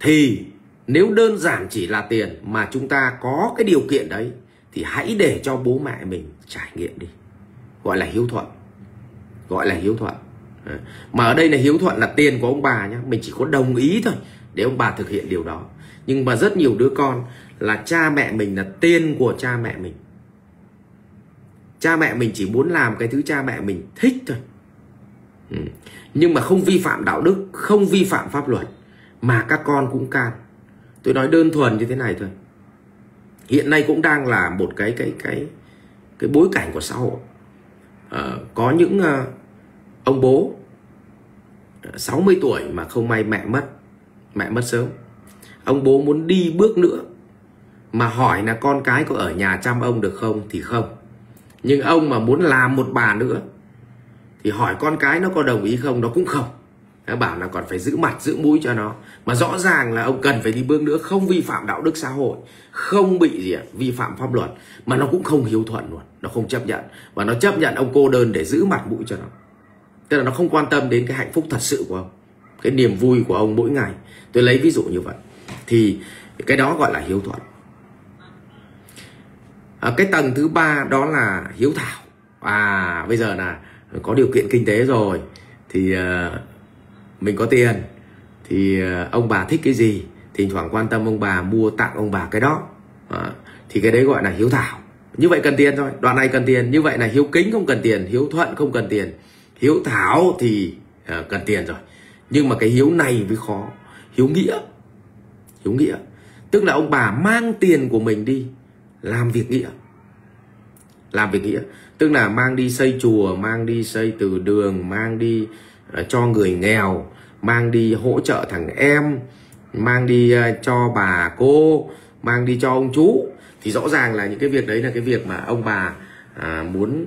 thì nếu đơn giản chỉ là tiền mà chúng ta có cái điều kiện đấy, thì hãy để cho bố mẹ mình trải nghiệm đi. Gọi là hiếu thuận. Gọi là hiếu thuận. Mà ở đây là hiếu thuận là tiền của ông bà nhé. Mình chỉ có đồng ý thôi để ông bà thực hiện điều đó. Nhưng mà rất nhiều đứa con là cha mẹ mình là tiền của cha mẹ mình. Cha mẹ mình chỉ muốn làm cái thứ cha mẹ mình thích thôi. Ừ. Nhưng mà không vi phạm đạo đức, không vi phạm pháp luật, mà các con cũng can. Tôi nói đơn thuần như thế này thôi. Hiện nay cũng đang là một cái cái cái cái bối cảnh của xã hội. Ờ, có những uh, ông bố sáu mươi tuổi mà không may mẹ mất, mẹ mất sớm. Ông bố muốn đi bước nữa mà hỏi là con cái có ở nhà chăm ông được không thì không. Nhưng ông mà muốn làm một bà nữa thì hỏi con cái nó có đồng ý không, nó cũng không. Nó bảo là còn phải giữ mặt, giữ mũi cho nó. Mà rõ ràng là ông cần phải đi bước nữa, không vi phạm đạo đức xã hội, không bị gì ạ, vi phạm pháp luật. Mà nó cũng không hiếu thuận luôn, nó không chấp nhận. Và nó chấp nhận ông cô đơn để giữ mặt mũi cho nó. Tức là nó không quan tâm đến cái hạnh phúc thật sự của ông, cái niềm vui của ông mỗi ngày. Tôi lấy ví dụ như vậy. Thì cái đó gọi là hiếu thuận. À, cái tầng thứ ba đó là hiếu thảo. À, bây giờ là có điều kiện kinh tế rồi thì uh, mình có tiền, thì uh, ông bà thích cái gì, thỉnh thoảng quan tâm ông bà, mua tặng ông bà cái đó. À, thì cái đấy gọi là hiếu thảo. Như vậy cần tiền thôi, đoạn này cần tiền. Như vậy là hiếu kính không cần tiền, hiếu thuận không cần tiền, hiếu thảo thì uh, cần tiền rồi. Nhưng mà cái hiếu này mới khó. Hiếu nghĩa. Hiếu nghĩa tức là ông bà mang tiền của mình đi làm việc nghĩa. Làm việc nghĩa tức là mang đi xây chùa, mang đi xây từ đường, mang đi uh, cho người nghèo, mang đi hỗ trợ thằng em, mang đi uh, cho bà cô, mang đi cho ông chú. Thì rõ ràng là những cái việc đấy là cái việc mà ông bà uh, muốn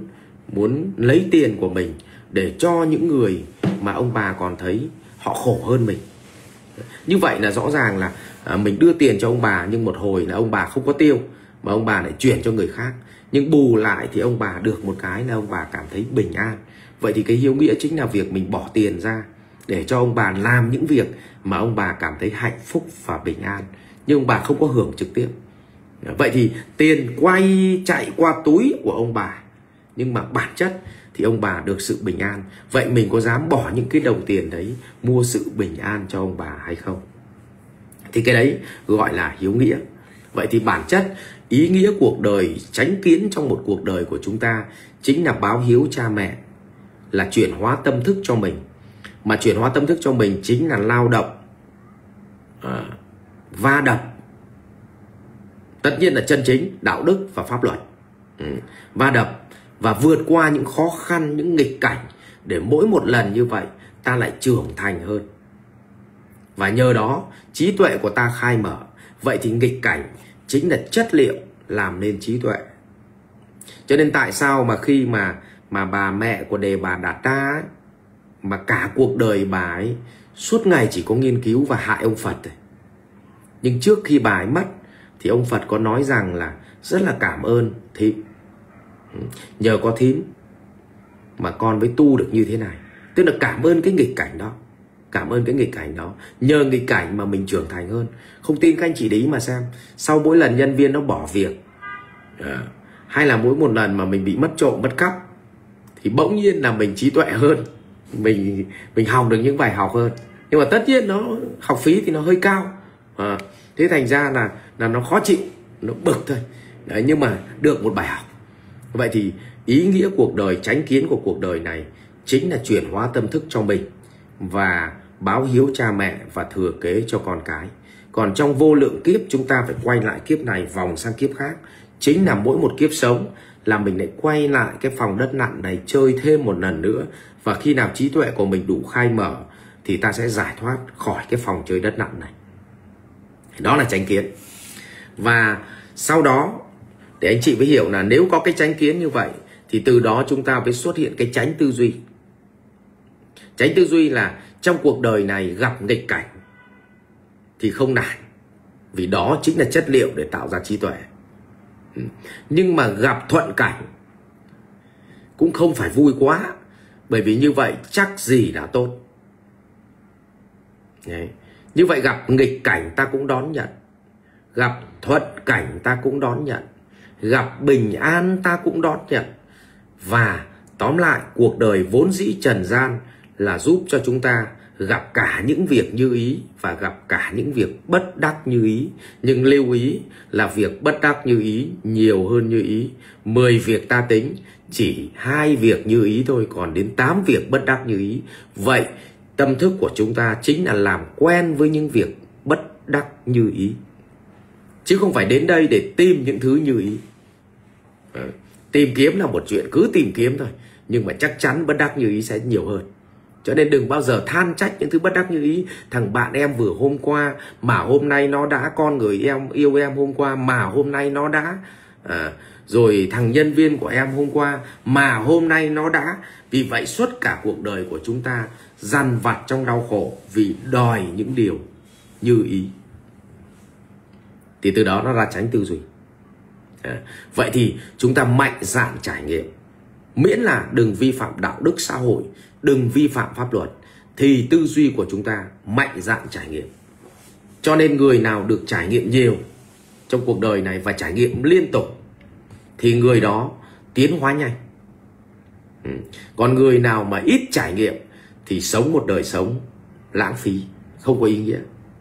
muốn lấy tiền của mình để cho những người mà ông bà còn thấy họ khổ hơn mình. Như vậy là rõ ràng là uh, mình đưa tiền cho ông bà, nhưng một hồi là ông bà không có tiêu mà ông bà lại chuyển cho người khác. Nhưng bù lại thì ông bà được một cái là ông bà cảm thấy bình an. Vậy thì cái hiếu nghĩa chính là việc mình bỏ tiền ra để cho ông bà làm những việc mà ông bà cảm thấy hạnh phúc và bình an, nhưng ông bà không có hưởng trực tiếp. Vậy thì tiền quay chạy qua túi của ông bà, nhưng mà bản chất thì ông bà được sự bình an. Vậy mình có dám bỏ những cái đồng tiền đấy mua sự bình an cho ông bà hay không? Thì cái đấy gọi là hiếu nghĩa. Vậy thì bản chất, ý nghĩa cuộc đời, chánh kiến trong một cuộc đời của chúng ta chính là báo hiếu cha mẹ, là chuyển hóa tâm thức cho mình. Mà chuyển hóa tâm thức cho mình chính là lao động, à, va đập. Tất nhiên là chân chính, đạo đức và pháp luật. Ừ. Va đập và vượt qua những khó khăn, những nghịch cảnh, để mỗi một lần như vậy ta lại trưởng thành hơn. Và nhờ đó trí tuệ của ta khai mở. Vậy thì nghịch cảnh chính là chất liệu làm nên trí tuệ. Cho nên tại sao mà khi mà mà bà mẹ của Đề Bà Đạt Đa ấy, mà cả cuộc đời bà ấy suốt ngày chỉ có nghiên cứu và hại ông Phật ấy. Nhưng trước khi bà ấy mất thì ông Phật có nói rằng là rất là cảm ơn thím, nhờ có thím mà con mới tu được như thế này. Tức là cảm ơn cái nghịch cảnh đó. Cảm ơn cái nghịch cảnh đó. Nhờ nghịch cảnh mà mình trưởng thành hơn. Không tin các anh chị để ý mà xem. Sau mỗi lần nhân viên nó bỏ việc, hay là mỗi một lần mà mình bị mất trộm mất cắp thì bỗng nhiên là mình trí tuệ hơn, mình mình học được những bài học hơn. Nhưng mà tất nhiên nó học phí thì nó hơi cao à, thế thành ra là là nó khó chịu, nó bực thôi đấy, nhưng mà được một bài học. Vậy thì ý nghĩa cuộc đời, chánh kiến của cuộc đời này chính là chuyển hóa tâm thức cho mình và báo hiếu cha mẹ và thừa kế cho con cái. Còn trong vô lượng kiếp, chúng ta phải quay lại kiếp này vòng sang kiếp khác. Chính là mỗi một kiếp sống là mình lại quay lại cái phòng đất nặng này chơi thêm một lần nữa. Và khi nào trí tuệ của mình đủ khai mở thì ta sẽ giải thoát khỏi cái phòng chơi đất nặng này. Đó là chánh kiến. Và sau đó để anh chị mới hiểu là nếu có cái chánh kiến như vậy thì từ đó chúng ta mới xuất hiện cái chánh tư duy. Chánh tư duy là trong cuộc đời này gặp nghịch cảnh thì không nản, vì đó chính là chất liệu để tạo ra trí tuệ. Nhưng mà gặp thuận cảnh cũng không phải vui quá, bởi vì như vậy chắc gì đã tốt. Đấy. Như vậy gặp nghịch cảnh ta cũng đón nhận, gặp thuận cảnh ta cũng đón nhận, gặp bình an ta cũng đón nhận. Và tóm lại, cuộc đời vốn dĩ trần gian là giúp cho chúng ta gặp cả những việc như ý và gặp cả những việc bất đắc như ý. Nhưng lưu ý là việc bất đắc như ý nhiều hơn như ý. Mười việc ta tính, chỉ hai việc như ý thôi, còn đến tám việc bất đắc như ý. Vậy tâm thức của chúng ta chính là làm quen với những việc bất đắc như ý, chứ không phải đến đây để tìm những thứ như ý. Tìm kiếm là một chuyện, cứ tìm kiếm thôi, nhưng mà chắc chắn bất đắc như ý sẽ nhiều hơn. Cho nên đừng bao giờ than trách những thứ bất đắc như ý. Thằng bạn em vừa hôm qua mà hôm nay nó đã, con người em yêu em hôm qua mà hôm nay nó đã, à, rồi thằng nhân viên của em hôm qua mà hôm nay nó đã. Vì vậy suốt cả cuộc đời của chúng ta dằn vặt trong đau khổ vì đòi những điều như ý. Thì từ đó nó ra tránh tư duy. à, Vậy thì chúng ta mạnh dạn trải nghiệm, miễn là đừng vi phạm đạo đức xã hội, đừng vi phạm pháp luật, thì tư duy của chúng ta mạnh dạn trải nghiệm. Cho nên người nào được trải nghiệm nhiều trong cuộc đời này và trải nghiệm liên tục thì người đó tiến hóa nhanh. ừ. Còn người nào mà ít trải nghiệm thì sống một đời sống lãng phí, không có ý nghĩa.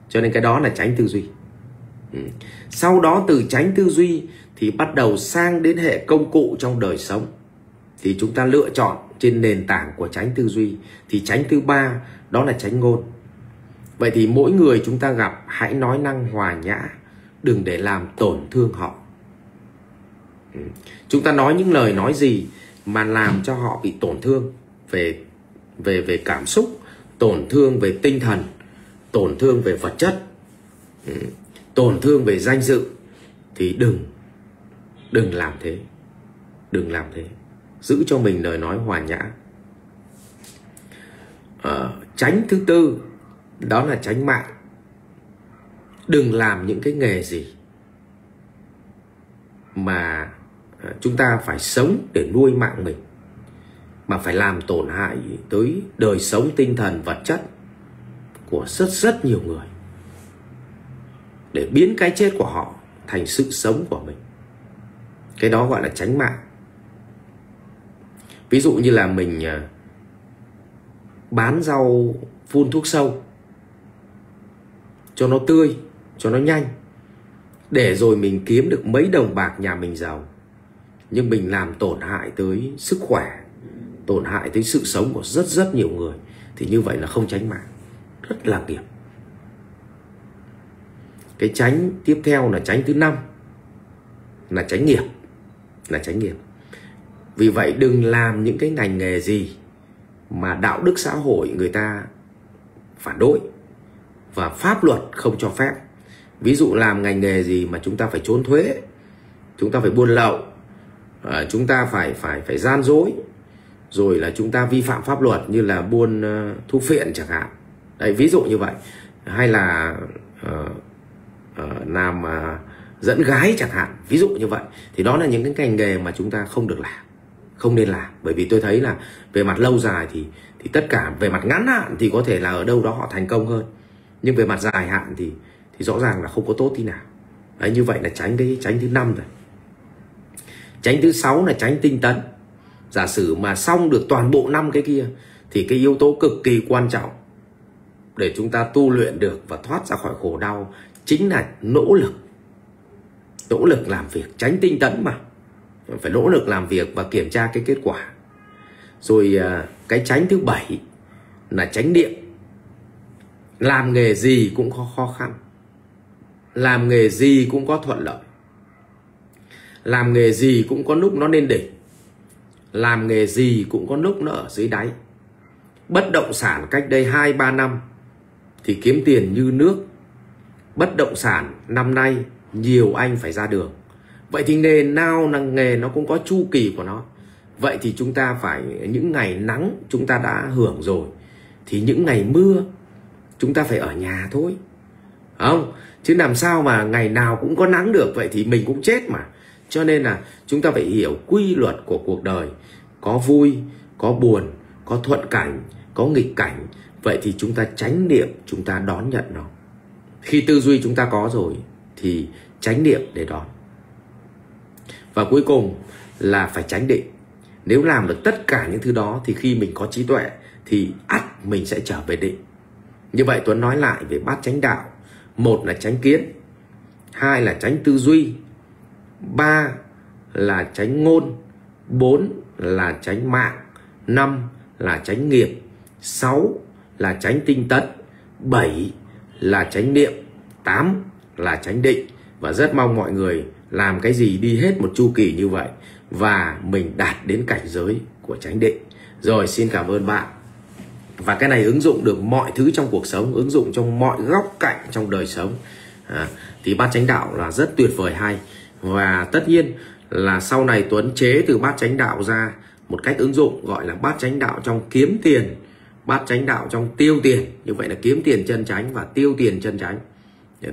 Cho nên cái đó là tránh tư duy. ừ. Sau đó từ tránh tư duy thì bắt đầu sang đến hệ công cụ trong đời sống. Thì chúng ta lựa chọn trên nền tảng của chánh tư duy. Thì chánh thứ ba đó là chánh ngôn. Vậy thì mỗi người chúng ta gặp hãy nói năng hòa nhã, đừng để làm tổn thương họ. Chúng ta nói những lời nói gì mà làm cho họ bị tổn thương về, về, về cảm xúc, tổn thương về tinh thần, tổn thương về vật chất, tổn thương về danh dự, thì đừng Đừng làm thế Đừng làm thế giữ cho mình lời nói hòa nhã. À, tránh thứ tư đó là tránh mạng. Đừng làm những cái nghề gì mà chúng ta phải sống để nuôi mạng mình, mà phải làm tổn hại tới đời sống tinh thần vật chất của rất rất nhiều người, để biến cái chết của họ thành sự sống của mình. Cái đó gọi là tránh mạng. Ví dụ như là mình bán rau phun thuốc sâu cho nó tươi, cho nó nhanh, để rồi mình kiếm được mấy đồng bạc, nhà mình giàu. Nhưng mình làm tổn hại tới sức khỏe, tổn hại tới sự sống của rất rất nhiều người, thì như vậy là không tránh mạng, rất là nghiệp. Cái tránh tiếp theo là tránh thứ năm, là tránh nghiệp. Là tránh nghiệp. Vì vậy đừng làm những cái ngành nghề gì mà đạo đức xã hội người ta phản đối và pháp luật không cho phép. Ví dụ làm ngành nghề gì mà chúng ta phải trốn thuế, chúng ta phải buôn lậu, chúng ta phải phải phải gian dối, rồi là chúng ta vi phạm pháp luật như là buôn thuốc phiện chẳng hạn. Đấy, ví dụ như vậy. Hay là uh, uh, làm uh, dẫn gái chẳng hạn. Ví dụ như vậy. Thì đó là những cái ngành nghề mà chúng ta không được làm, không nên làm. Bởi vì tôi thấy là về mặt lâu dài thì thì tất cả, về mặt ngắn hạn thì có thể là ở đâu đó họ thành công hơn, nhưng về mặt dài hạn thì thì rõ ràng là không có tốt tí nào. Đấy, như vậy là tránh cái tránh thứ năm rồi. Tránh thứ sáu là tránh tinh tấn. Giả sử mà xong được toàn bộ năm cái kia thì cái yếu tố cực kỳ quan trọng để chúng ta tu luyện được và thoát ra khỏi khổ đau chính là nỗ lực. Nỗ lực làm việc, tránh tinh tấn mà. Phải nỗ lực làm việc và kiểm tra cái kết quả. Rồi cái tránh thứ bảy là tránh niệm. Làm nghề gì cũng có khó khăn, làm nghề gì cũng có thuận lợi, làm nghề gì cũng có lúc nó lên đỉnh, làm nghề gì cũng có lúc nó ở dưới đáy. Bất động sản cách đây hai ba năm thì kiếm tiền như nước. Bất động sản năm nay nhiều anh phải ra đường. Vậy thì nghề nào là nghề nó cũng có chu kỳ của nó. Vậy thì chúng ta phải, những ngày nắng chúng ta đã hưởng rồi thì những ngày mưa chúng ta phải ở nhà thôi, không? Chứ làm sao mà ngày nào cũng có nắng được, vậy thì mình cũng chết mà. Cho nên là chúng ta phải hiểu quy luật của cuộc đời. Có vui, có buồn, có thuận cảnh, có nghịch cảnh. Vậy thì chúng ta chánh niệm, chúng ta đón nhận nó. Khi tư duy chúng ta có rồi thì chánh niệm để đón. Và cuối cùng là phải chánh định. Nếu làm được tất cả những thứ đó thì khi mình có trí tuệ thì ắt mình sẽ trở về định. Như vậy Tuấn nói lại về bát chánh đạo. Một là chánh kiến, hai là chánh tư duy, ba là chánh ngôn, bốn là chánh mạng, năm là chánh nghiệp, sáu là chánh tinh tấn, bảy là chánh niệm, tám là chánh định. Và rất mong mọi người làm cái gì đi hết một chu kỳ như vậy và mình đạt đến cảnh giới của chánh định. Rồi, xin cảm ơn bạn. Và cái này ứng dụng được mọi thứ trong cuộc sống, ứng dụng trong mọi góc cạnh trong đời sống. À, thì bát chánh đạo là rất tuyệt vời hay. Và tất nhiên là sau này Tuấn chế từ bát chánh đạo ra một cách ứng dụng gọi là bát chánh đạo trong kiếm tiền, bát chánh đạo trong tiêu tiền. Như vậy là kiếm tiền chân chánh và tiêu tiền chân chánh.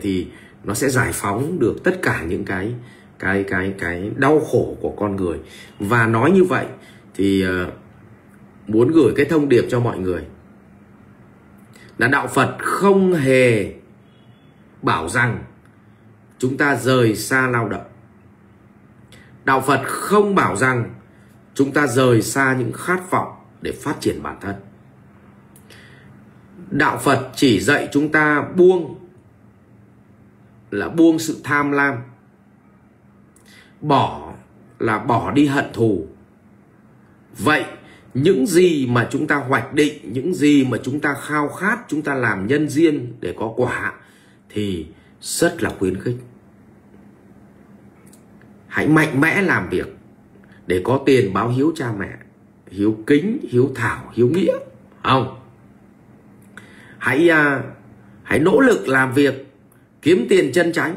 Thì nó sẽ giải phóng được tất cả những cái cái cái cái đau khổ của con người. Và nói như vậy thì uh, muốn gửi cái thông điệp cho mọi người là đạo Phật không hề bảo rằng chúng ta rời xa lao động. Đạo Phật không bảo rằng chúng ta rời xa những khát vọng để phát triển bản thân. Đạo Phật chỉ dạy chúng ta buông, là buông sự tham lam. Bỏ là bỏ đi hận thù. Vậy những gì mà chúng ta hoạch định, những gì mà chúng ta khao khát, chúng ta làm nhân duyên để có quả thì rất là khuyến khích. Hãy mạnh mẽ làm việc để có tiền báo hiếu cha mẹ, hiếu kính, hiếu thảo, hiếu nghĩa, không? Hãy uh, hãy nỗ lực làm việc, kiếm tiền chân chánh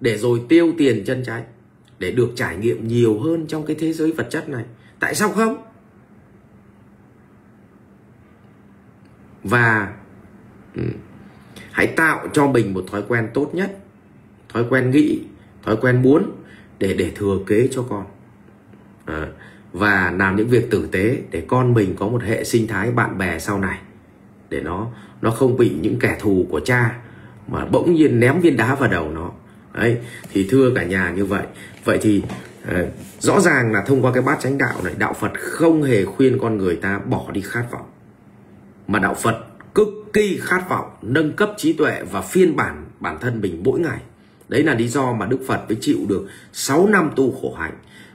để rồi tiêu tiền chân chánh, để được trải nghiệm nhiều hơn trong cái thế giới vật chất này. Tại sao không? Và hãy tạo cho mình một thói quen tốt nhất, thói quen nghĩ, thói quen muốn để để thừa kế cho con. À, và làm những việc tử tế để con mình có một hệ sinh thái bạn bè sau này, để nó nó không bị những kẻ thù của cha mà bỗng nhiên ném viên đá vào đầu nó. Đấy, thì thưa cả nhà như vậy. Vậy thì à, rõ ràng là thông qua cái bát chánh đạo này, đạo Phật không hề khuyên con người ta bỏ đi khát vọng, mà đạo Phật cực kỳ khát vọng nâng cấp trí tuệ và phiên bản bản thân mình mỗi ngày. Đấy là lý do mà Đức Phật mới chịu được sáu năm tu khổ hạnh,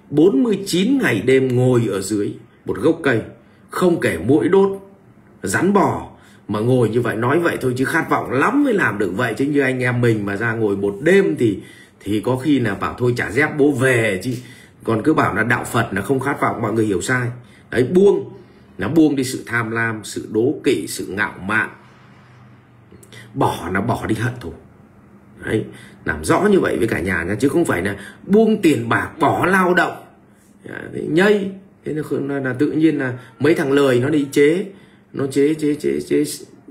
bốn mươi chín ngày đêm ngồi ở dưới một gốc cây, không kể muỗi đốt, rắn bò, mà ngồi như vậy. Nói vậy thôi chứ khát vọng lắm mới làm được vậy, chứ như anh em mình mà ra ngồi một đêm thì thì có khi là bảo thôi trả dép bố về chứ. Còn cứ bảo là đạo Phật là không khát vọng, mọi người hiểu sai. Đấy, buông là buông đi sự tham lam, sự đố kỵ, sự ngạo mạn. Bỏ là bỏ đi hận thù. Đấy, làm rõ như vậy với cả nhà nha, chứ không phải là buông tiền bạc, bỏ lao động nhây. Thế là, là tự nhiên là mấy thằng lười nó đi chế, nó chế chế chế chế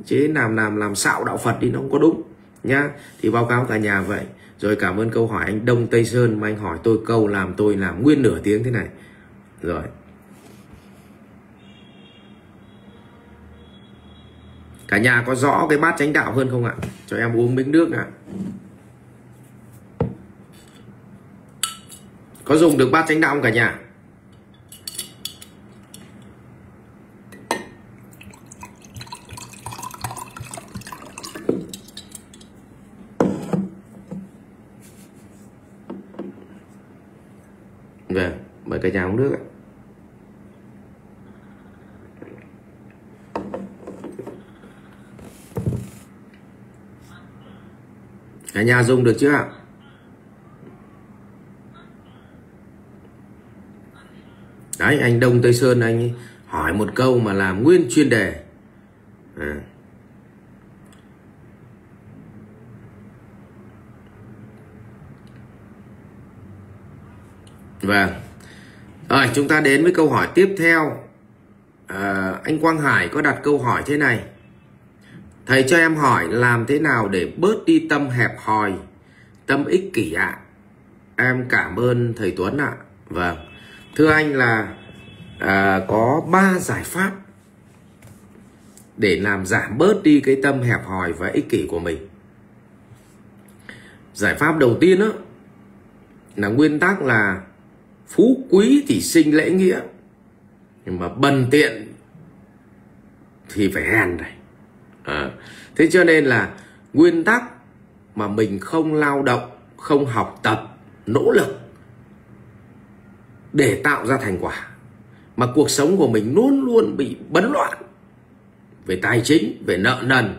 chế làm làm làm xạo đạo Phật đi, nó không có đúng nha. Thì báo cáo cả nhà vậy. Rồi, cảm ơn câu hỏi anh Đông Tây Sơn mà anh hỏi tôi câu làm tôi làm nguyên nửa tiếng thế này. Rồi, cả nhà có rõ cái bát chánh đạo hơn không ạ? Cho em uống miếng nước ạ. Có dùng được bát chánh đạo không cả nhà? Về, mời cả nhà uống nước ạ. Cả nhà dùng được chưa ạ? Đấy, anh Đông Tây Sơn anh hỏi một câu mà làm nguyên chuyên đề. À. Vâng. Rồi, chúng ta đến với câu hỏi tiếp theo. À, anh Quang Hải có đặt câu hỏi thế này: thầy cho em hỏi làm thế nào để bớt đi tâm hẹp hòi, tâm ích kỷ ạ? À? Em cảm ơn thầy Tuấn ạ. À. Vâng. Thưa anh là à, có ba giải pháp để làm giảm bớt đi cái tâm hẹp hòi và ích kỷ của mình. Giải pháp đầu tiên đó là nguyên tắc là phú quý thì sinh lễ nghĩa, nhưng mà bần tiện thì phải hèn này. À, thế cho nên là nguyên tắc mà mình không lao động, không học tập, nỗ lực để tạo ra thành quả, mà cuộc sống của mình luôn luôn bị bấn loạn về tài chính, về nợ nần,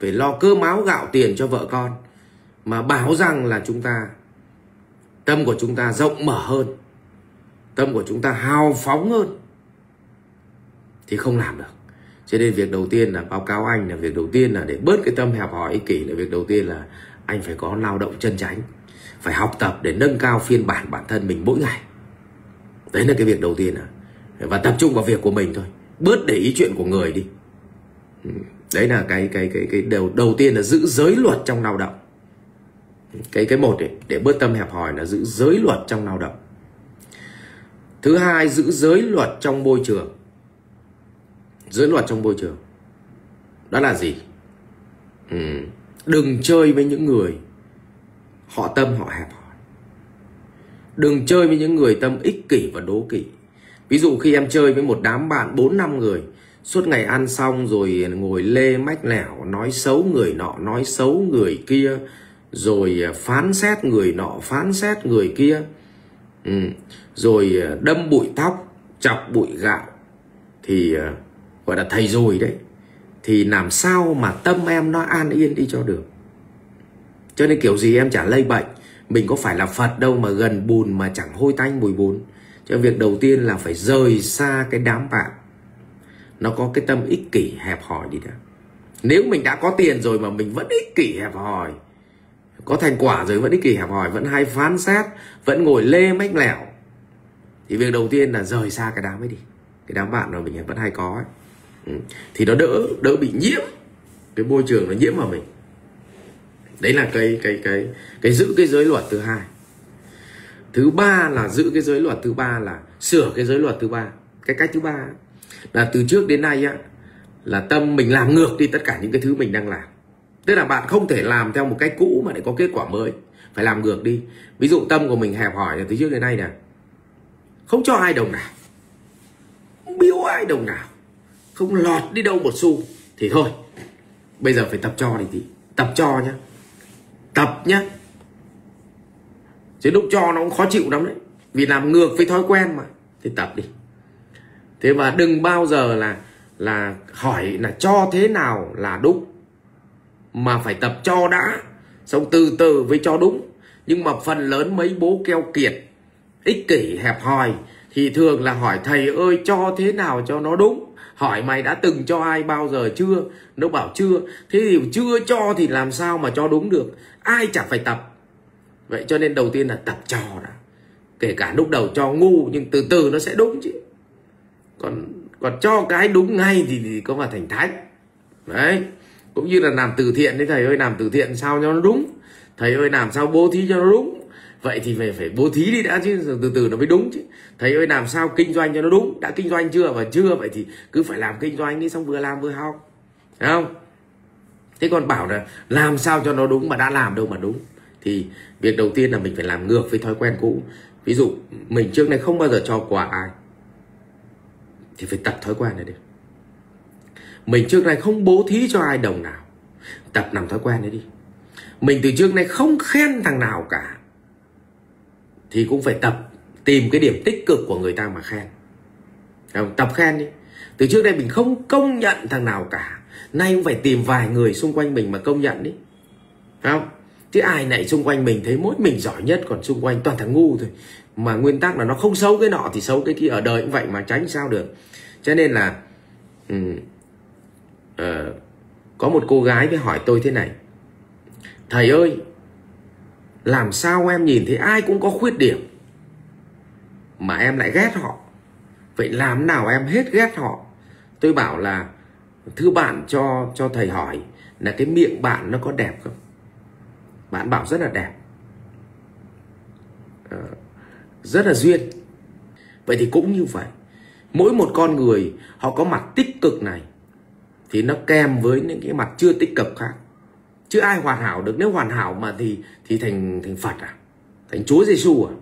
về lo cơm áo máu gạo tiền cho vợ con, mà bảo rằng là chúng ta, tâm của chúng ta rộng mở hơn, tâm của chúng ta hào phóng hơn, thì không làm được. Cho nên việc đầu tiên là báo cáo anh là việc đầu tiên là để bớt cái tâm hẹp hòi ích kỷ, là việc đầu tiên là anh phải có lao động chân chánh, phải học tập để nâng cao phiên bản bản thân mình mỗi ngày. Đấy là cái việc đầu tiên à. Và tập trung vào việc của mình thôi, bớt để ý chuyện của người đi. Đấy là cái cái cái cái điều đầu tiên là giữ giới luật trong lao động. Cái cái một ấy, để bớt tâm hẹp hòi là giữ giới luật trong lao động. Thứ hai, giữ giới luật trong môi trường. Giới luật trong môi trường đó là gì? Ừ. Đừng chơi với những người họ tâm họ hẹp hòi. Đừng chơi với những người tâm ích kỷ và đố kỵ. Ví dụ khi em chơi với một đám bạn bốn năm người, suốt ngày ăn xong rồi ngồi lê mách lẻo, nói xấu người nọ, nói xấu người kia, rồi phán xét người nọ, phán xét người kia, ừ. Rồi đâm bụi tóc, chọc bụi gạo, thì gọi là thầy rồi đấy, thì làm sao mà tâm em nó an yên đi cho được. Cho nên kiểu gì em chả lây bệnh. Mình có phải là Phật đâu mà gần bùn mà chẳng hôi tanh mùi bùn. Cho việc đầu tiên là phải rời xa cái đám bạn nó có cái tâm ích kỷ hẹp hòi đi đã. Nếu mình đã có tiền rồi mà mình vẫn ích kỷ hẹp hòi, có thành quả rồi vẫn ích kỷ hẹp hòi, vẫn hay phán xét, vẫn ngồi lê mách lẻo, thì việc đầu tiên là rời xa cái đám ấy đi. Cái đám bạn mà mình vẫn hay có ấy. Ừ. Thì nó đỡ đỡ bị nhiễm, cái môi trường nó nhiễm vào mình. Đấy là cái cái cái cái giữ cái giới luật thứ hai. Thứ ba là giữ cái giới luật thứ ba là sửa cái giới luật thứ ba. Cái cách thứ ba là từ trước đến nay á, là tâm mình làm ngược đi tất cả những cái thứ mình đang làm. Tức là bạn không thể làm theo một cách cũ mà để có kết quả mới, phải làm ngược đi. Ví dụ tâm của mình hẹp hòi là từ trước đến nay nè, không cho ai đồng nào, không biếu ai đồng nào, không lọt đi đâu một xu, thì thôi bây giờ phải tập cho đi tí. Tập cho nhá, tập nhá, chứ lúc cho nó cũng khó chịu lắm đấy, vì làm ngược với thói quen mà, thì tập đi. Thế mà đừng bao giờ là là hỏi là cho thế nào là đúng, mà phải tập cho đã, xong từ từ với cho đúng. Nhưng mà phần lớn mấy bố keo kiệt, ích kỷ, hẹp hòi thì thường là hỏi thầy ơi cho thế nào cho nó đúng. Hỏi mày đã từng cho ai bao giờ chưa? Nó bảo chưa. Thế thì chưa cho thì làm sao mà cho đúng được? Ai chả phải tập. Vậy cho nên đầu tiên là tập cho đã. Kể cả lúc đầu cho ngu, nhưng từ từ nó sẽ đúng chứ. Còn còn cho cái đúng ngay thì, thì có mà thành thánh. Đấy. Cũng như là làm từ thiện đấy, thầy ơi làm từ thiện sao cho nó đúng, thầy ơi làm sao bố thí cho nó đúng. Vậy thì phải, phải bố thí đi đã chứ, từ từ nó mới đúng chứ. Thầy ơi làm sao kinh doanh cho nó đúng, đã kinh doanh chưa? Và chưa, vậy thì cứ phải làm kinh doanh đi, xong vừa làm vừa học, thấy không? Thế còn bảo là làm sao cho nó đúng mà đã làm đâu mà đúng. Thì việc đầu tiên là mình phải làm ngược với thói quen cũ. Ví dụ mình trước này không bao giờ cho quà ai thì phải tập thói quen này đi. Mình trước này không bố thí cho ai đồng nào, tập làm thói quen đấy đi. Mình từ trước này không khen thằng nào cả thì cũng phải tập tìm cái điểm tích cực của người ta mà khen. Không? Tập khen đi. Từ trước đây mình không công nhận thằng nào cả, nay cũng phải tìm vài người xung quanh mình mà công nhận đi. Không? Chứ ai này xung quanh mình thấy mỗi mình giỏi nhất, còn xung quanh toàn thằng ngu thôi. Mà nguyên tắc là nó không xấu cái nọ thì xấu cái kia, ở đời cũng vậy mà, tránh sao được. Cho nên là um, uh, có một cô gái mới hỏi tôi thế này: thầy ơi, làm sao em nhìn thấy ai cũng có khuyết điểm mà em lại ghét họ? Vậy làm nào em hết ghét họ? Tôi bảo là thưa bạn, cho cho thầy hỏi là cái miệng bạn nó có đẹp không? Bạn bảo rất là đẹp, rất là duyên. Vậy thì cũng như vậy, mỗi một con người họ có mặt tích cực này thì nó kèm với những cái mặt chưa tích cực khác. Chứ ai hoàn hảo được? Nếu hoàn hảo mà thì thì thành thành Phật à? Thành Chúa Giêsu à?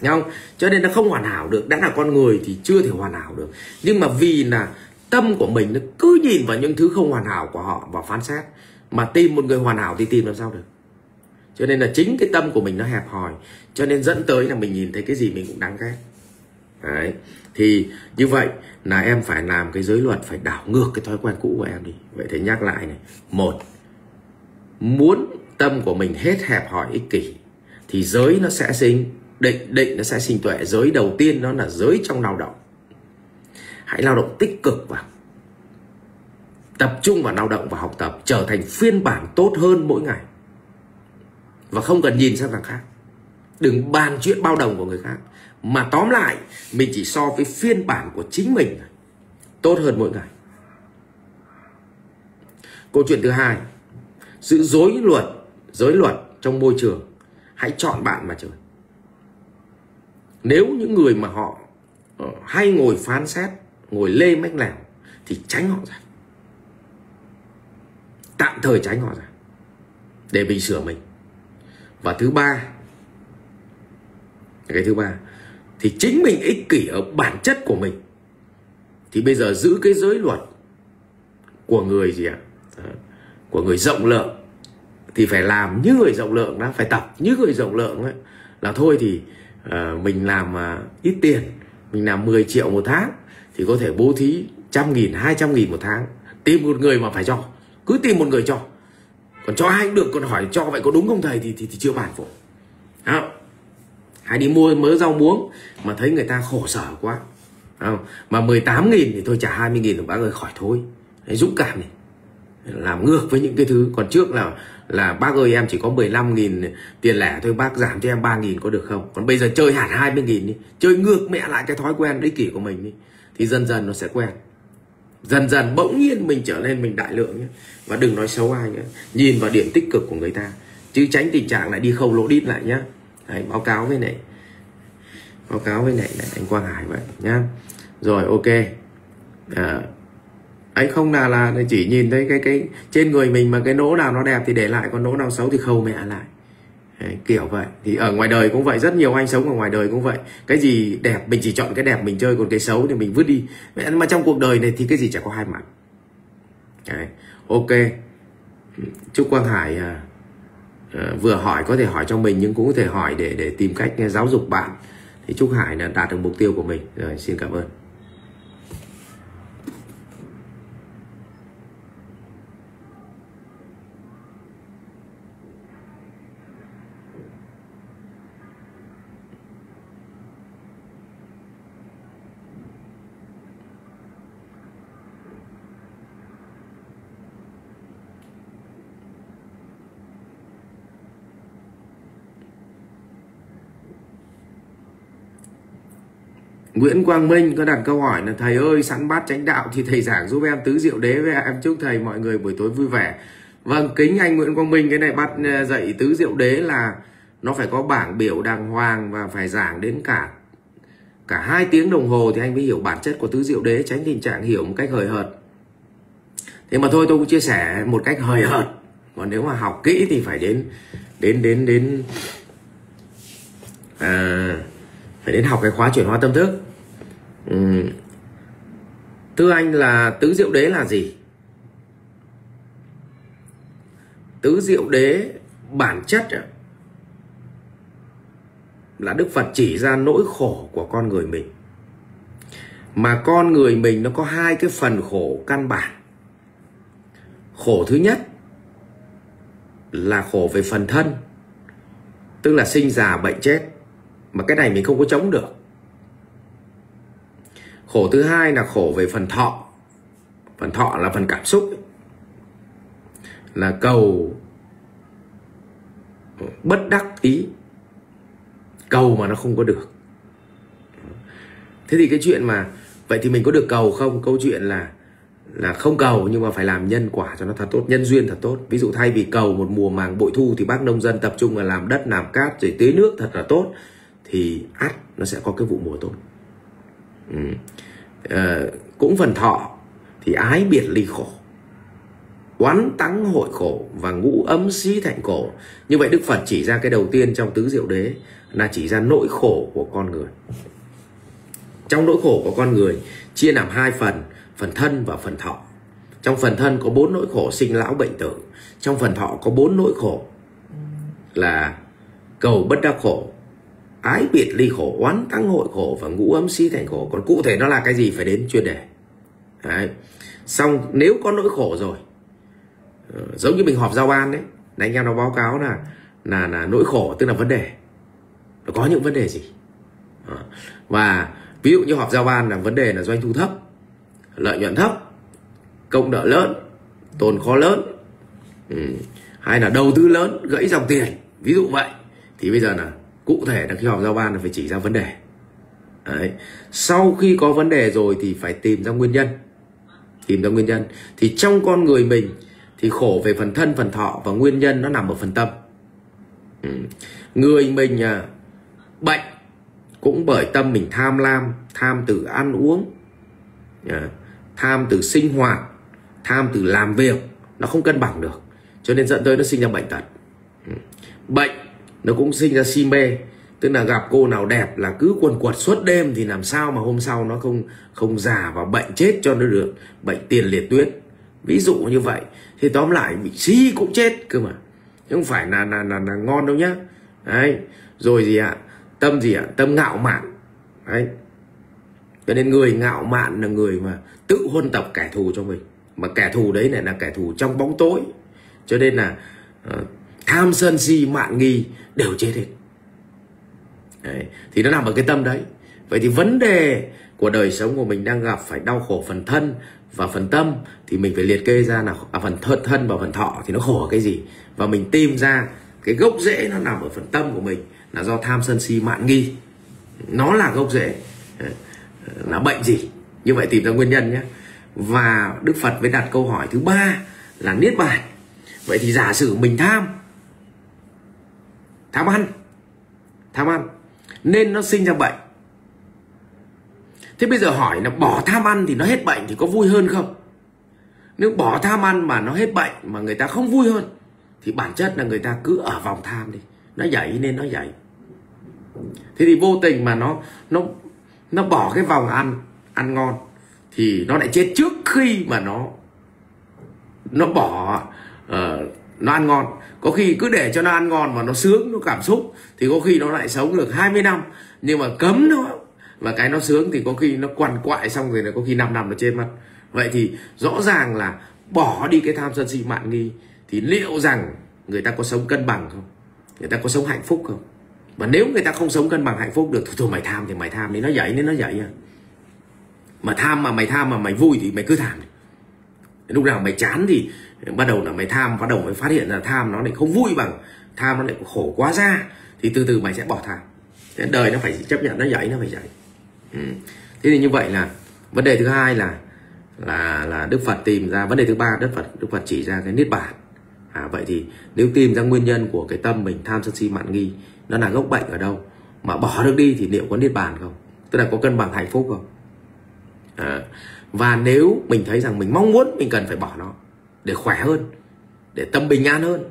Nghe không? Cho nên nó không hoàn hảo được. Đã là con người thì chưa thể hoàn hảo được. Nhưng mà vì là tâm của mình nó cứ nhìn vào những thứ không hoàn hảo của họ và phán xét, mà tìm một người hoàn hảo thì tìm làm sao được. Cho nên là chính cái tâm của mình nó hẹp hòi, cho nên dẫn tới là mình nhìn thấy cái gì mình cũng đáng ghét. Đấy. Thì như vậy là em phải làm cái giới luật, phải đảo ngược cái thói quen cũ của em đi. Vậy thì nhắc lại này: một, muốn tâm của mình hết hẹp hòi ích kỷ thì giới nó sẽ sinh định, định nó sẽ sinh tuệ. Giới đầu tiên nó là giới trong lao động. Hãy lao động tích cực vào, tập trung vào lao động và học tập, trở thành phiên bản tốt hơn mỗi ngày. Và không cần nhìn sang thằng khác, đừng bàn chuyện bao đồng của người khác, mà tóm lại mình chỉ so với phiên bản của chính mình tốt hơn mỗi ngày. Câu chuyện thứ hai, giữ giới luật, giới luật trong môi trường. Hãy chọn bạn mà chơi. Nếu những người mà họ hay ngồi phán xét, ngồi lê mách lẻo thì tránh họ ra, tạm thời tránh họ ra để mình sửa mình. Và thứ ba, cái thứ ba thì chính mình ích kỷ ở bản chất của mình thì bây giờ giữ cái giới luật của người gì ạ à? Của người rộng lượng thì phải làm như người rộng lượng đó, phải tập như người rộng lượng ấy. Là thôi thì uh, mình làm uh, ít tiền, mình làm mười triệu một tháng thì có thể bố thí trăm nghìn, hai trăm nghìn một tháng. Tìm một người mà phải cho, cứ tìm một người cho, còn cho ai cũng được. Còn hỏi cho vậy có đúng không thầy thì thì, thì chưa bàn phổ. Hãy đi mua mớ rau muống mà thấy người ta khổ sở quá không? Mà mười tám nghìn thì tôi trả hai mươi nghìn rồi bác ơi, khỏi thôi. Hãy dũng cảm này, làm ngược với những cái thứ. Còn trước là là bác ơi em chỉ có mười lăm nghìn tiền lẻ thôi, bác giảm cho em ba nghìn có được không? Còn bây giờ chơi hẳn hai mươi nghìn đi, chơi ngược mẹ lại cái thói quen ích kỷ của mình đi, thì dần dần nó sẽ quen. Dần dần bỗng nhiên mình trở nên mình đại lượng nhé. Và đừng nói xấu ai nhé, nhìn vào điểm tích cực của người ta, chứ tránh tình trạng lại đi khâu lỗ đít lại nhá. Đấy, báo cáo với này báo cáo với này, này anh Quang Hải vậy nhá. Rồi ok à, anh không là là chỉ nhìn thấy cái cái trên người mình mà cái nỗ nào nó đẹp thì để lại, còn nỗ nào xấu thì khâu mẹ lại. Đấy, kiểu vậy. Thì ở ngoài đời cũng vậy, rất nhiều anh sống ở ngoài đời cũng vậy. Cái gì đẹp mình chỉ chọn cái đẹp mình chơi, còn cái xấu thì mình vứt đi. Mà trong cuộc đời này thì cái gì chả có hai mặt. Đấy, ok. Chúc Quang Hải à, à, vừa hỏi có thể hỏi cho mình, nhưng cũng có thể hỏi để để tìm cách giáo dục bạn. Thì chúc Hải là đạt được mục tiêu của mình. Rồi, xin cảm ơn. Nguyễn Quang Minh có đặt câu hỏi là: thầy ơi, sẵn bát chánh đạo thì thầy giảng giúp em tứ diệu đế với, em chúc thầy mọi người buổi tối vui vẻ. Vâng, kính anh Nguyễn Quang Minh, cái này bắt dạy tứ diệu đế là nó phải có bảng biểu đàng hoàng và phải giảng đến cả cả hai tiếng đồng hồ thì anh mới hiểu bản chất của tứ diệu đế, tránh tình trạng hiểu một cách hời hợt. Thế mà thôi, tôi cũng chia sẻ một cách hời hợt, còn nếu mà học kỹ thì phải đến đến đến đến à, phải đến học cái khóa chuyển hóa tâm thức. Ừ. Thưa anh là tứ diệu đế là gì? Tứ diệu đế bản chất là Đức Phật chỉ ra nỗi khổ của con người mình. Mà con người mình nó có hai cái phần khổ căn bản. Khổ thứ nhất là khổ về phần thân, tức là sinh già bệnh chết, mà cái này mình không có chống được. Khổ thứ hai là khổ về phần thọ. Phần thọ là phần cảm xúc, là cầu bất đắc ý, cầu mà nó không có được. Thế thì cái chuyện mà vậy thì mình có được cầu không? Câu chuyện là là không cầu, nhưng mà phải làm nhân quả cho nó thật tốt, nhân duyên thật tốt. Ví dụ thay vì cầu một mùa màng bội thu thì bác nông dân tập trung là làm đất, làm cát, rồi tưới nước thật là tốt, thì ắt nó sẽ có cái vụ mùa tốt. Ừ. À, cũng phần thọ thì ái biệt ly khổ, oán tắng hội khổ và ngũ ấm xí thạnh khổ. Như vậy Đức Phật chỉ ra cái đầu tiên trong tứ diệu đế là chỉ ra nỗi khổ của con người. Trong nỗi khổ của con người chia làm hai phần, phần thân và phần thọ. Trong phần thân có bốn nỗi khổ sinh lão bệnh tử. Trong phần thọ có bốn nỗi khổ là cầu bất đắc khổ, ái biệt ly khổ, oán tăng hội khổ và ngũ ấm xí thành khổ. Còn cụ thể nó là cái gì phải đến chuyên đề. Đấy. Xong nếu có nỗi khổ rồi, giống như mình họp giao ban đấy, là anh em nó báo cáo là là là nỗi khổ, tức là vấn đề. Nó có những vấn đề gì? Và ví dụ như họp giao ban là vấn đề là doanh thu thấp, lợi nhuận thấp, công nợ lớn, tồn kho lớn, ừ. hay là đầu tư lớn, gãy dòng tiền, ví dụ vậy. Thì bây giờ là cụ thể là khi họp giao ban là phải chỉ ra vấn đề. Đấy. Sau khi có vấn đề rồi thì phải tìm ra nguyên nhân. Tìm ra nguyên nhân. Thì trong con người mình thì khổ về phần thân, phần thọ và nguyên nhân nó nằm ở phần tâm. Ừ. Người mình à, bệnh cũng bởi tâm mình tham lam, tham từ ăn uống, à, tham từ sinh hoạt, tham từ làm việc, nó không cân bằng được. Cho nên dẫn tới nó sinh ra bệnh tật. Ừ. Bệnh nó cũng sinh ra si mê, tức là gặp cô nào đẹp là cứ quần quật suốt đêm thì làm sao mà hôm sau nó không không già và bệnh chết cho nó được, bệnh tiền liệt tuyết. Ví dụ như vậy. Thì tóm lại bị si cũng chết cơ mà. Chứ không phải là, là, là, là ngon đâu nhá. Đấy. Rồi gì ạ? À? Tâm gì ạ? À? Tâm ngạo mạn. Đấy. Cho nên người ngạo mạn là người mà tự huân tập kẻ thù cho mình. Mà kẻ thù đấy này là kẻ thù trong bóng tối. Cho nên là uh, tham sân si mạn nghi đều chết hết. Đấy. Thì nó nằm ở cái tâm đấy. Vậy thì vấn đề của đời sống của mình đang gặp phải đau khổ phần thân và phần tâm, thì mình phải liệt kê ra là à, phần thân và phần thọ thì nó khổ ở cái gì, và mình tìm ra cái gốc rễ nó nằm ở phần tâm của mình, là do tham sân si mạn nghi, nó là gốc rễ là bệnh gì. Như vậy tìm ra nguyên nhân nhé. Và Đức Phật mới đặt câu hỏi thứ ba là niết bàn. Vậy thì giả sử mình tham tham ăn tham ăn nên nó sinh ra bệnh. Thế bây giờ hỏi là bỏ tham ăn thì nó hết bệnh thì có vui hơn không? Nếu bỏ tham ăn mà nó hết bệnh mà người ta không vui hơn, thì bản chất là người ta cứ ở vòng tham đi. Nó dậy nên nó dậy. Thế thì vô tình mà nó nó nó bỏ cái vòng ăn, ăn ngon, thì nó lại chết trước khi mà nó nó bỏ uh, nó ăn ngon. Có khi cứ để cho nó ăn ngon mà nó sướng, nó cảm xúc, thì có khi nó lại sống được hai mươi năm. Nhưng mà cấm nó và cái nó sướng thì có khi nó quằn quại, xong rồi là có khi năm năm nó chết mất. Vậy thì rõ ràng là bỏ đi cái tham sân si mạn nghi, thì liệu rằng người ta có sống cân bằng không? Người ta có sống hạnh phúc không? Và nếu người ta không sống cân bằng hạnh phúc được, thôi, thôi mày tham thì mày tham đi, nó dậy nên nó dậy à. Mà tham mà mày tham mà mày vui thì mày cứ tham đi. Lúc nào mày chán thì bắt đầu là mày tham, bắt đầu mày phát hiện là tham nó lại không vui bằng, tham nó lại khổ quá ra, thì từ từ mày sẽ bỏ tham. Thế đời nó phải chấp nhận nó dậy, nó phải dậy. Ừ. Thế thì như vậy là vấn đề thứ hai là là là Đức Phật tìm ra vấn đề thứ ba. Đức Phật Đức Phật chỉ ra cái niết bàn. À, vậy thì nếu tìm ra nguyên nhân của cái tâm mình tham sân si mạn nghi, nó là gốc bệnh ở đâu, mà bỏ được đi thì liệu có niết bàn không, tức là có cân bằng hạnh phúc không. À, và nếu mình thấy rằng mình mong muốn mình cần phải bỏ nó để khỏe hơn, để tâm bình an hơn,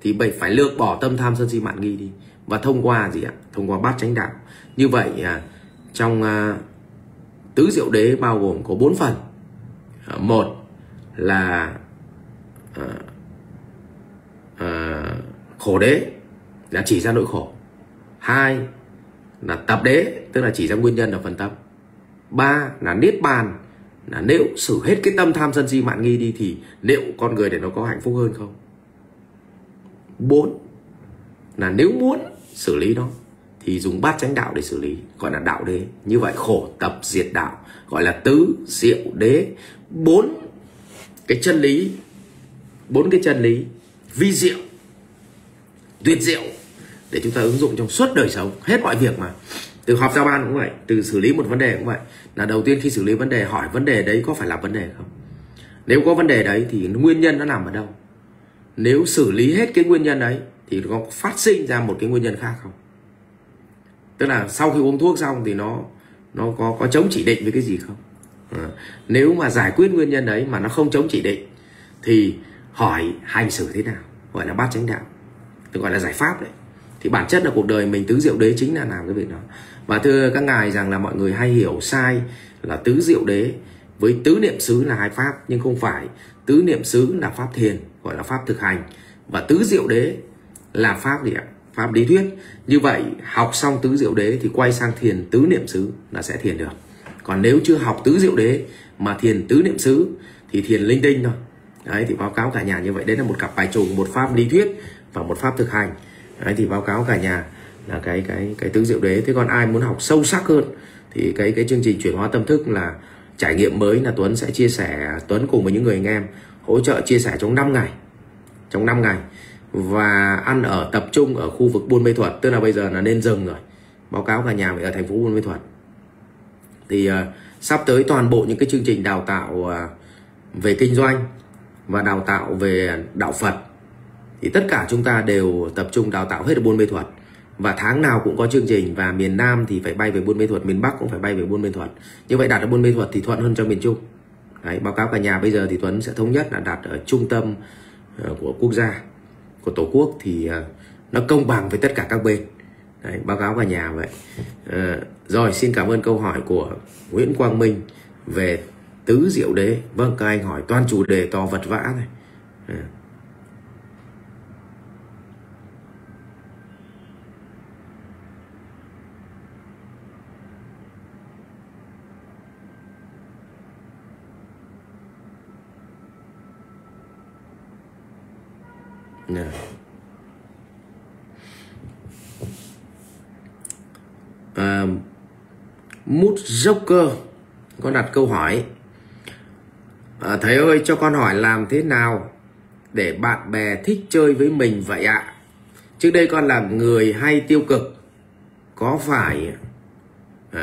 thì phải lược bỏ tâm tham sân si mạn nghi đi và thông qua gì ạ? Thông qua bát chánh đạo. Như vậy trong tứ diệu đế bao gồm có bốn phần. Một là à, à, khổ đế, là chỉ ra nỗi khổ. Hai là tập đế, tức là chỉ ra nguyên nhân ở phần tâm. Ba là niết bàn, là nếu xử hết cái tâm tham sân si mạn nghi đi thì liệu con người để nó có hạnh phúc hơn không. Bốn là nếu muốn xử lý nó thì dùng bát chánh đạo để xử lý, gọi là đạo đế. Như vậy khổ tập diệt đạo gọi là tứ diệu đế. Bốn cái chân lý, bốn cái chân lý vi diệu tuyệt diệu để chúng ta ứng dụng trong suốt đời sống, hết mọi việc. Mà từ họp giao ban cũng vậy, từ xử lý một vấn đề cũng vậy, là đầu tiên khi xử lý vấn đề hỏi vấn đề đấy có phải là vấn đề không, nếu có vấn đề đấy thì nguyên nhân nó nằm ở đâu, nếu xử lý hết cái nguyên nhân đấy thì nó phát sinh ra một cái nguyên nhân khác không. Tức là sau khi uống thuốc xong thì nó nó có có chống chỉ định với cái gì không. À, nếu mà giải quyết nguyên nhân đấy mà nó không chống chỉ định thì hỏi hành xử thế nào, gọi là bát chánh đạo, tức gọi là giải pháp đấy. Thì bản chất là cuộc đời mình tứ diệu đế chính là làm cái việc đó. Và thưa các ngài rằng là mọi người hay hiểu sai là tứ diệu đế với tứ niệm xứ là hai pháp, nhưng không phải. Tứ niệm xứ là pháp thiền, gọi là pháp thực hành, và tứ diệu đế là pháp gì ạ? Pháp lý thuyết. Như vậy học xong tứ diệu đế thì quay sang thiền tứ niệm xứ là sẽ thiền được. Còn nếu chưa học tứ diệu đế mà thiền tứ niệm xứ thì thiền linh tinh thôi. Đấy, thì báo cáo cả nhà như vậy. Đấy là một cặp bài trùng, một pháp lý thuyết và một pháp thực hành. Đấy, thì báo cáo cả nhà là cái cái cái tứ diệu đế. Thế còn ai muốn học sâu sắc hơn thì cái cái chương trình chuyển hóa tâm thức là trải nghiệm mới là Tuấn sẽ chia sẻ, Tuấn cùng với những người anh em hỗ trợ chia sẻ trong năm ngày, trong năm ngày, và ăn ở tập trung ở khu vực Buôn Ma Thuột, tức là bây giờ là nên dừng rồi. Báo cáo cả nhà mình ở thành phố Buôn Ma Thuột. Thì uh, sắp tới toàn bộ những cái chương trình đào tạo uh, về kinh doanh và đào tạo về đạo Phật thì tất cả chúng ta đều tập trung đào tạo hết ở Buôn Ma Thuột, và tháng nào cũng có chương trình, và miền Nam thì phải bay về Buôn Ma Thuột, miền Bắc cũng phải bay về Buôn Ma Thuột. Như vậy đặt ở Buôn Ma Thuột thì thuận hơn cho miền Trung. Đấy, báo cáo cả nhà bây giờ thì Tuấn sẽ thống nhất là đặt ở trung tâm uh, của quốc gia, của tổ quốc, thì uh, nó công bằng với tất cả các bên. Đấy, báo cáo cả nhà vậy. À, rồi, xin cảm ơn câu hỏi của Nguyễn Quang Minh về tứ diệu đế. Vâng, các anh hỏi toàn chủ đề to vật vã này. À, à. Uh, Mút Joker có đặt câu hỏi uh, thầy ơi cho con hỏi làm thế nào để bạn bè thích chơi với mình vậy ạ? À? Trước đây con làm người hay tiêu cực, có phải uh,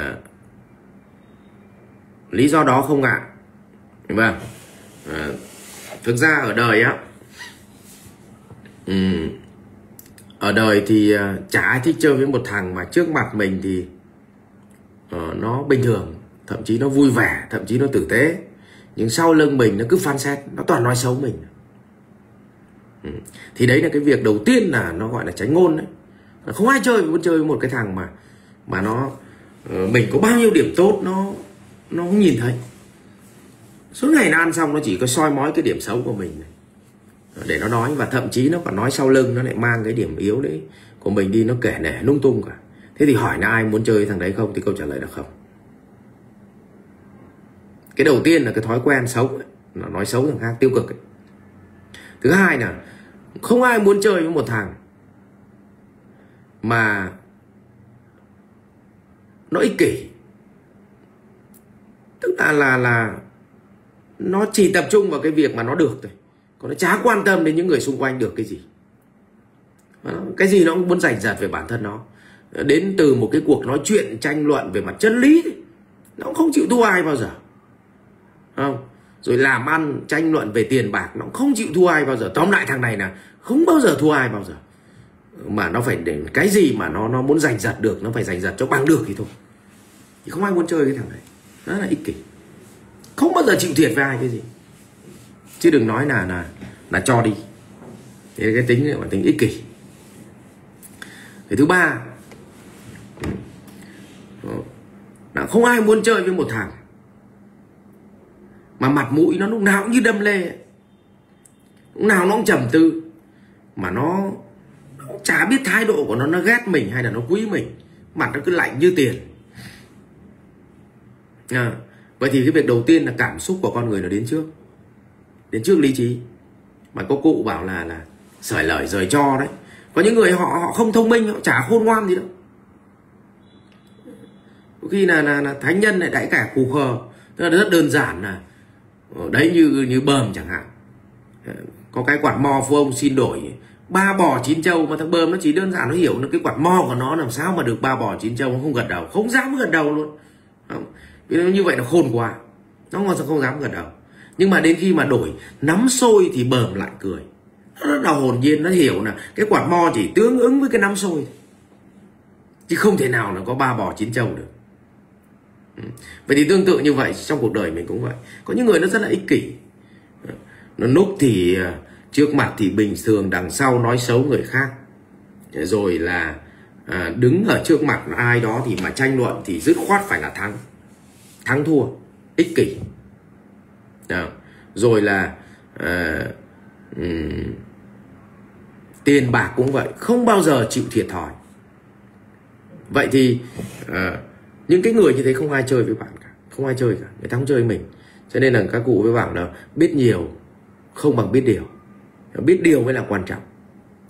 lý do đó không ạ? À? Vâng, uh, thực ra ở đời á, um, ở đời thì chả ai thích chơi với một thằng mà trước mặt mình thì uh, nó bình thường, thậm chí nó vui vẻ, thậm chí nó tử tế, nhưng sau lưng mình nó cứ phán xét, nó toàn nói xấu mình. Ừ. Thì đấy là cái việc đầu tiên là nó gọi là tránh ngôn đấy. Không ai chơi muốn chơi với một cái thằng mà mà nó uh, mình có bao nhiêu điểm tốt nó nó không nhìn thấy. Suốt ngày nó ăn xong nó chỉ có soi mói cái điểm xấu của mình này để nó nói, và thậm chí nó còn nói sau lưng, nó lại mang cái điểm yếu đấy của mình đi, nó kể nể lung tung cả. Thế thì hỏi là ai muốn chơi thằng đấy không, thì câu trả lời là không. Cái đầu tiên là cái thói quen xấu ấy, nó nói xấu thằng khác, tiêu cực ấy. Thứ hai là không ai muốn chơi với một thằng mà nó ích kỷ, tức là là là nó chỉ tập trung vào cái việc mà nó được thôi, còn nó chả quan tâm đến những người xung quanh được cái gì. Cái gì nó cũng muốn giành giật về bản thân nó. Đến từ một cái cuộc nói chuyện tranh luận về mặt chân lý, nó cũng không chịu thua ai bao giờ. Không? Rồi làm ăn tranh luận về tiền bạc, nó cũng không chịu thua ai bao giờ. Tóm lại thằng này là không bao giờ thua ai bao giờ. Mà nó phải để cái gì mà nó nó muốn giành giật được, nó phải giành giật cho bằng được thì thôi. Thì không ai muốn chơi cái thằng này. Đó là ích kỷ. Không bao giờ chịu thiệt với ai cái gì. Chứ đừng nói là là là cho đi. Thế cái tính là tính ích kỷ. Cái thứ ba, không ai muốn chơi với một thằng mà mặt mũi nó lúc nào cũng như đâm lê, lúc nào nó cũng trầm tư, mà nó, nó chả biết thái độ của nó, nó ghét mình hay là nó quý mình, mặt nó cứ lạnh như tiền. À, vậy thì cái việc đầu tiên là cảm xúc của con người nó đến trước, đến trước lý trí. Mà có cụ bảo là là sởi lời rời cho đấy. Có những người họ họ không thông minh, họ chả khôn ngoan gì đâu. Có khi là, là, là thánh nhân lại đãi cả cù khờ, tức là rất đơn giản là đấy, như như bơm chẳng hạn, có cái quạt mò phu ông xin đổi ba bò chín trâu, mà thằng bơm nó chỉ đơn giản nó hiểu là cái quạt mò của nó làm sao mà được ba bò chín trâu, nó không gật đầu, không dám gật đầu luôn. Không, như vậy nó khôn quá, nó ngon sao không dám gật đầu. Nhưng mà đến khi mà đổi nắm sôi thì bờm lại cười, nó rất là hồn nhiên, nó hiểu là cái quạt mo chỉ tương ứng với cái nắm sôi, chứ không thể nào là có ba bò chín trâu được. Vậy thì tương tự như vậy trong cuộc đời mình cũng vậy. Có những người nó rất là ích kỷ, nó núp thì trước mặt thì bình thường, đằng sau nói xấu người khác, rồi là đứng ở trước mặt ai đó thì mà tranh luận thì dứt khoát phải là thắng, thắng thua, ích kỷ. Đó. Rồi là uh, um, tiền bạc cũng vậy, không bao giờ chịu thiệt thòi. Vậy thì uh, những cái người như thế không ai chơi với bạn cả, không ai chơi cả, người ta không chơi mình. Cho nên là các cụ với bảo là biết nhiều không bằng biết điều, biết điều mới là quan trọng.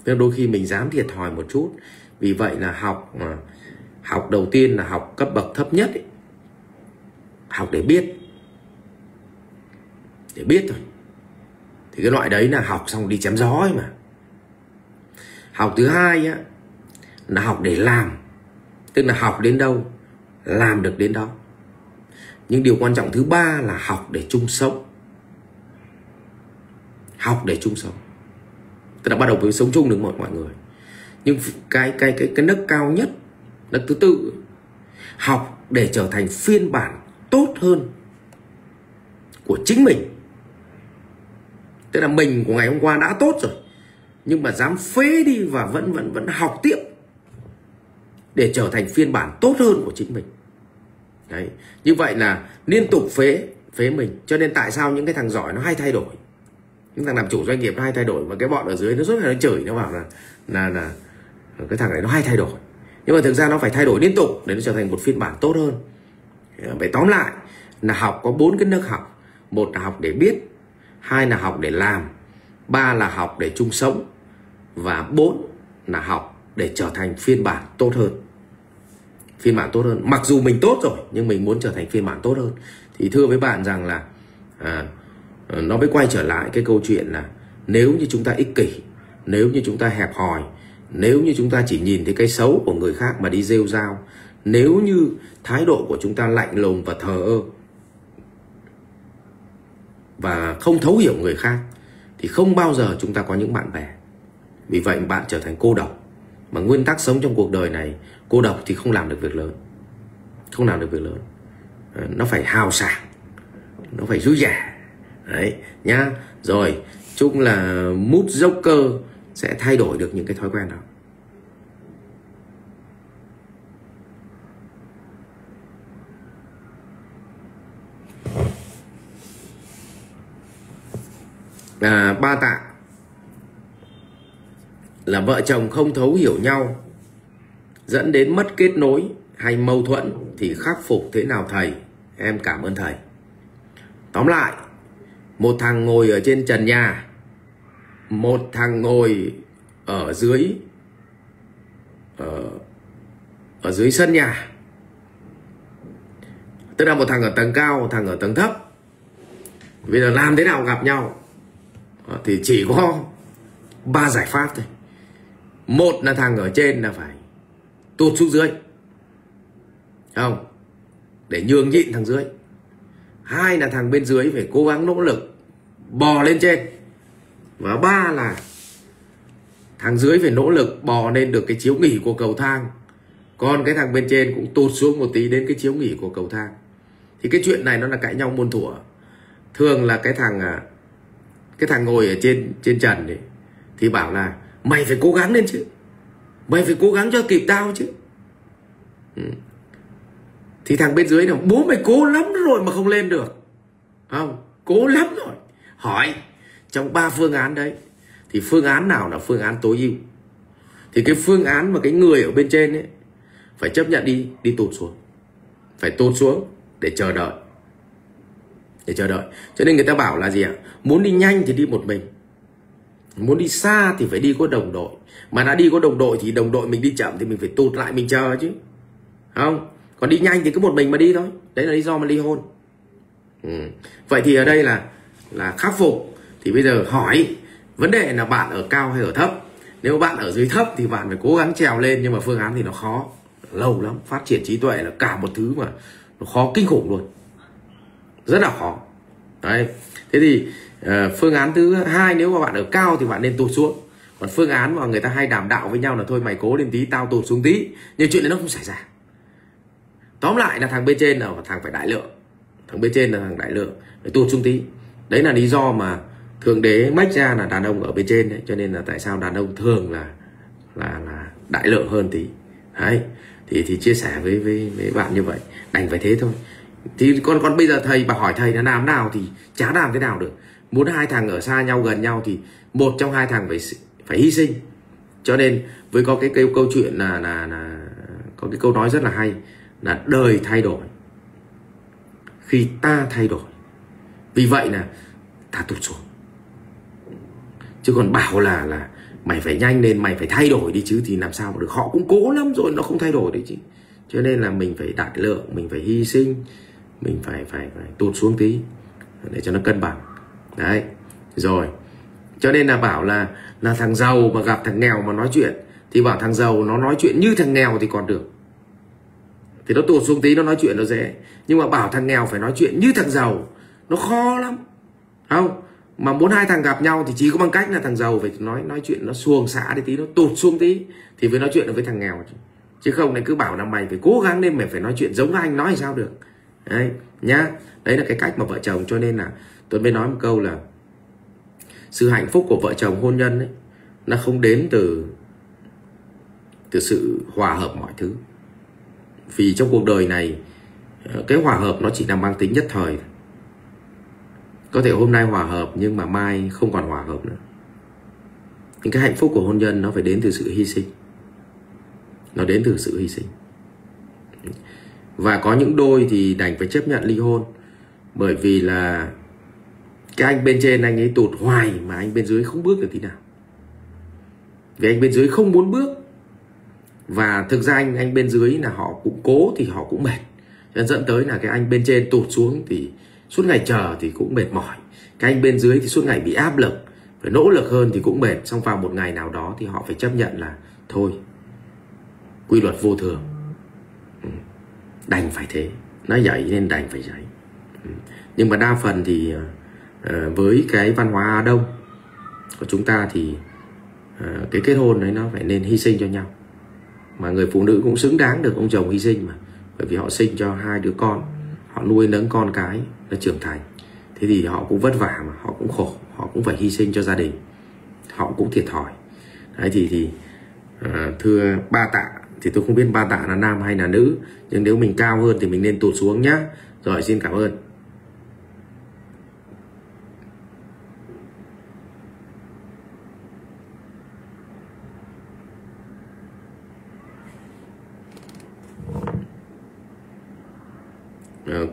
Nên đôi khi mình dám thiệt thòi một chút. Vì vậy là học, uh, học đầu tiên là học cấp bậc thấp nhất ấy. Học để biết, để biết thôi. Thì cái loại đấy là học xong đi chém gió ấy mà. Học thứ hai á, là học để làm, tức là học đến đâu làm được đến đó. Nhưng điều quan trọng thứ ba là học để chung sống, học để chung sống, tức là bắt đầu với sống chung được mọi mọi người. Nhưng cái cái cái cái nấc cao nhất, nấc thứ tư, học để trở thành phiên bản tốt hơn của chính mình. Tức là mình của ngày hôm qua đã tốt rồi, nhưng mà dám phế đi và vẫn vẫn vẫn học tiếp để trở thành phiên bản tốt hơn của chính mình. Đấy, như vậy là liên tục phế phế mình. Cho nên tại sao những cái thằng giỏi nó hay thay đổi, những thằng làm chủ doanh nghiệp nó hay thay đổi, và cái bọn ở dưới nó suốt ngày nó chửi, nó bảo là là là cái thằng này nó hay thay đổi. Nhưng mà thực ra nó phải thay đổi liên tục để nó trở thành một phiên bản tốt hơn. Vậy tóm lại là học có bốn cái nấc học. Một là học để biết, hai là học để làm, ba là học để chung sống, và bốn là học để trở thành phiên bản tốt hơn. Phiên bản tốt hơn, mặc dù mình tốt rồi nhưng mình muốn trở thành phiên bản tốt hơn. Thì thưa với bạn rằng là à, nó mới quay trở lại cái câu chuyện là nếu như chúng ta ích kỷ, nếu như chúng ta hẹp hòi, nếu như chúng ta chỉ nhìn thấy cái xấu của người khác mà đi rêu rao, nếu như thái độ của chúng ta lạnh lùng và thờ ơ và không thấu hiểu người khác, thì không bao giờ chúng ta có những bạn bè. Vì vậy bạn trở thành cô độc. Mà nguyên tắc sống trong cuộc đời này, cô độc thì không làm được việc lớn, không làm được việc lớn. Nó phải hào sảng, nó phải vui vẻ. Đấy nhá. Rồi chúc là mút dốc cơ sẽ thay đổi được những cái thói quen đó. À, ba tạ là vợ chồng không thấu hiểu nhau dẫn đến mất kết nối hay mâu thuẫn thì khắc phục thế nào thầy? Em cảm ơn thầy. Tóm lại, một thằng ngồi ở trên trần nhà, một thằng ngồi ở dưới ở, ở dưới sân nhà, tức là một thằng ở tầng cao, một thằng ở tầng thấp. Bây giờ làm thế nào gặp nhau? Thì chỉ có ba giải pháp thôi. Một là thằng ở trên là phải tụt xuống dưới, không, để nhường nhịn thằng dưới. Hai là thằng bên dưới phải cố gắng nỗ lực bò lên trên. Và ba là thằng dưới phải nỗ lực bò lên được cái chiếu nghỉ của cầu thang, còn cái thằng bên trên cũng tụt xuống một tí đến cái chiếu nghỉ của cầu thang. Thì cái chuyện này nó là cãi nhau muôn thuở. Thường là cái thằng à, cái thằng ngồi ở trên trên trần ấy, thì bảo là mày phải cố gắng lên chứ, Mày phải cố gắng cho kịp tao chứ. Ừ. Thì thằng bên dưới này, bố mày cố lắm rồi mà không lên được. Không, cố lắm rồi. Hỏi trong ba phương án đấy thì phương án nào là phương án tối ưu? Thì cái phương án mà cái người ở bên trên ấy phải chấp nhận đi đi tụt xuống, phải tụt xuống để chờ đợi, để chờ đợi. Cho nên người ta bảo là gì ạ? Muốn đi nhanh thì đi một mình, muốn đi xa thì phải đi có đồng đội. Mà đã đi có đồng đội thì đồng đội mình đi chậm thì mình phải tụt lại mình chờ chứ, không? Còn đi nhanh thì cứ một mình mà đi thôi. Đấy là lý do mà ly hôn. Ừ. Vậy thì ở đây là là khắc phục. Thì bây giờ hỏi vấn đề là bạn ở cao hay ở thấp. Nếu bạn ở dưới thấp thì bạn phải cố gắng trèo lên, nhưng mà phương án thì nó khó, lâu lắm. Phát triển trí tuệ là cả một thứ mà nó khó kinh khủng luôn, rất là khó. Đấy. Thế thì uh, phương án thứ hai, nếu mà bạn ở cao thì bạn nên tụt xuống. Còn phương án mà người ta hay đàm đạo với nhau là thôi mày cố lên tí tao tụt xuống tí, nhưng chuyện đấy nó không xảy ra. Tóm lại là thằng bên trên là thằng phải đại lượng, thằng bên trên là thằng đại lượng để tụt xuống tí. Đấy là lý do mà Thượng Đế mách ra là đàn ông ở bên trên đấy, cho nên là tại sao đàn ông thường là là, là đại lượng hơn tí. Đấy. Thì thì chia sẻ với, với với bạn như vậy, đành phải thế thôi. Thì con con bây giờ thầy bà hỏi thầy là làm nào thì chả làm thế nào được. Muốn hai thằng ở xa nhau gần nhau thì một trong hai thằng phải phải hy sinh. Cho nên với có cái câu, câu chuyện là, là là có cái câu nói rất là hay là đời thay đổi khi ta thay đổi. Vì vậy là ta tụt xuống. Chứ còn bảo là là mày phải nhanh lên, mày phải thay đổi đi chứ thì làm sao mà được. Họ cũng cố lắm rồi, nó không thay đổi đấy chứ. Cho nên là mình phải đại lượng, mình phải hy sinh, mình phải phải phải tụt xuống tí để cho nó cân bằng. Đấy. Rồi. Cho nên là bảo là là thằng giàu mà gặp thằng nghèo mà nói chuyện thì bảo thằng giàu nó nói chuyện như thằng nghèo thì còn được. Thì nó tụt xuống tí nó nói chuyện nó dễ. Nhưng mà bảo thằng nghèo phải nói chuyện như thằng giàu nó khó lắm. Không? Mà muốn hai thằng gặp nhau thì chỉ có bằng cách là thằng giàu phải nói nói chuyện nó xuồng xã đi tí, nó tụt xuống tí thì mới nói chuyện được với thằng nghèo. Chứ không này cứ bảo là mày phải cố gắng lên, mày phải nói chuyện giống anh nói thì sao được. Đấy nhá. Đấy là cái cách mà vợ chồng. Cho nên là tôi mới nói một câu là sự hạnh phúc của vợ chồng hôn nhân ấy, nó không đến từ từ sự hòa hợp mọi thứ. Vì trong cuộc đời này cái hòa hợp nó chỉ là mang tính nhất thời. Có thể hôm nay hòa hợp nhưng mà mai không còn hòa hợp nữa. Những cái hạnh phúc của hôn nhân nó phải đến từ sự hy sinh. Nó đến từ sự hy sinh. Và có những đôi thì đành phải chấp nhận ly hôn. Bởi vì là cái anh bên trên anh ấy tụt hoài mà anh bên dưới không bước được tí nào. Vì anh bên dưới không muốn bước. Và thực ra anh anh bên dưới là họ cũng cố thì họ cũng mệt. Nên dẫn tới là cái anh bên trên tụt xuống thì suốt ngày chờ thì cũng mệt mỏi. Cái anh bên dưới thì suốt ngày bị áp lực, phải nỗ lực hơn thì cũng mệt. Xong vào một ngày nào đó thì họ phải chấp nhận là thôi, quy luật vô thường. Ừ. Đành phải thế. Nó dậy nên đành phải dậy. Ừ. Nhưng mà đa phần thì uh, với cái văn hóa Á Đông của chúng ta thì uh, cái kết hôn đấy nó phải nên hy sinh cho nhau. Mà người phụ nữ cũng xứng đáng được ông chồng hy sinh mà. Bởi vì họ sinh cho hai đứa con, họ nuôi nấng con cái nó trưởng thành. Thế thì họ cũng vất vả mà, họ cũng khổ, họ cũng phải hy sinh cho gia đình, họ cũng thiệt thòi. Đấy thì thì uh, thưa ba tạ, thì tôi không biết ba tạ là nam hay là nữ, nhưng nếu mình cao hơn thì mình nên tụt xuống nhá. Rồi, xin cảm ơn.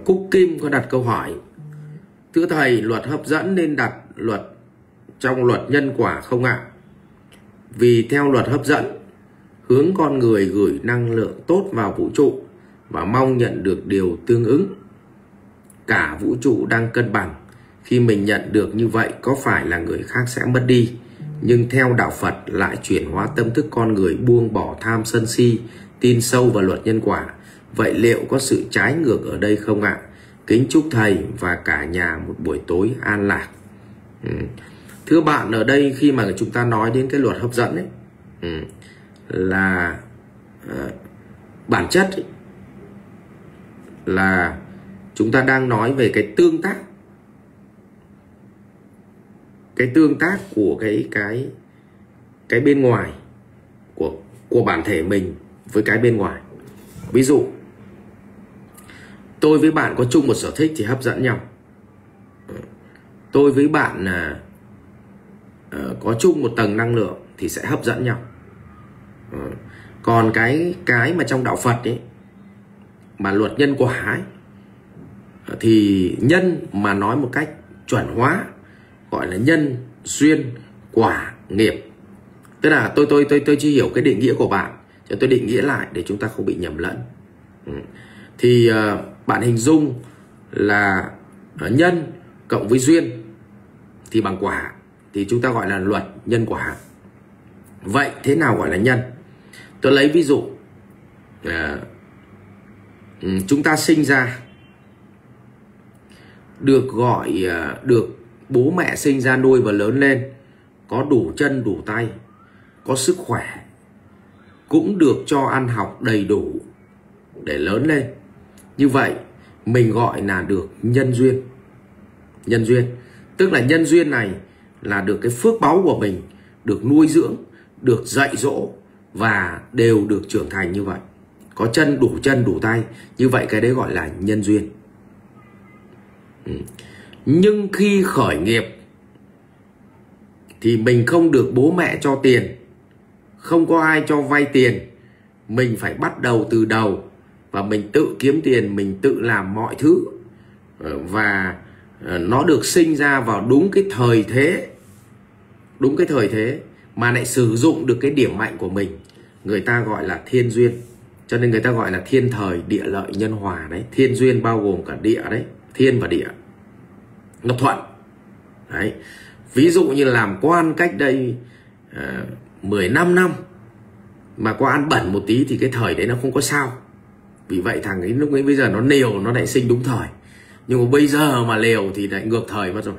Cúc Kim có đặt câu hỏi: thưa thầy, luật hấp dẫn nên đặt luật trong luật nhân quả không ạ? À? Vì theo luật hấp dẫn, hướng con người gửi năng lượng tốt vào vũ trụ và mong nhận được điều tương ứng. Cả vũ trụ đang cân bằng. Khi mình nhận được như vậy, có phải là người khác sẽ mất đi? Nhưng theo đạo Phật lại chuyển hóa tâm thức con người, buông bỏ tham sân si, tin sâu vào luật nhân quả. Vậy liệu có sự trái ngược ở đây không ạ? Kính chúc thầy và cả nhà một buổi tối an lạc. Ừ. Thưa bạn, ở đây khi mà chúng ta nói đến cái luật hấp dẫn ấy, ừ, là uh, bản chất ấy, là chúng ta đang nói về cái tương tác, cái tương tác của cái cái cái bên ngoài của của bản thể mình với cái bên ngoài. Ví dụ tôi với bạn có chung một sở thích thì hấp dẫn nhau. Tôi với bạn là có chung một tầng năng lượng thì sẽ hấp dẫn nhau. Còn cái cái mà trong đạo Phật ấy, mà luật nhân quả ấy, thì nhân mà nói một cách chuẩn hóa gọi là nhân duyên quả nghiệp. Tức là tôi tôi tôi tôi chưa hiểu cái định nghĩa của bạn, cho tôi định nghĩa lại để chúng ta không bị nhầm lẫn. Thì bạn hình dung là nhân cộng với duyên thì bằng quả, thì chúng ta gọi là luật nhân quả. Vậy thế nào gọi là nhân? Tôi lấy ví dụ à, chúng ta sinh ra, được gọi được bố mẹ sinh ra nuôi và lớn lên, có đủ chân đủ tay, có sức khỏe, cũng được cho ăn học đầy đủ để lớn lên. Như vậy mình gọi là được nhân duyên. Nhân duyên tức là nhân duyên này là được cái phước báu của mình, được nuôi dưỡng, được dạy dỗ và đều được trưởng thành như vậy, có chân đủ chân đủ tay. Như vậy cái đấy gọi là nhân duyên. Ừ. Nhưng khi khởi nghiệp thì mình không được bố mẹ cho tiền, không có ai cho vay tiền, mình phải bắt đầu từ đầu và mình tự kiếm tiền, mình tự làm mọi thứ. Và nó được sinh ra vào đúng cái thời thế, đúng cái thời thế mà lại sử dụng được cái điểm mạnh của mình. Người ta gọi là thiên duyên. Cho nên người ta gọi là thiên thời địa lợi nhân hòa đấy. Thiên duyên bao gồm cả địa đấy, thiên và địa nó thuận đấy. Ví dụ như làm quan cách đây uh, mười lăm năm mà có ăn bẩn một tí thì cái thời đấy nó không có sao. Vì vậy thằng ấy lúc ấy bây giờ nó liều, nó lại sinh đúng thời. Nhưng mà bây giờ mà liều thì lại ngược thời mất rồi,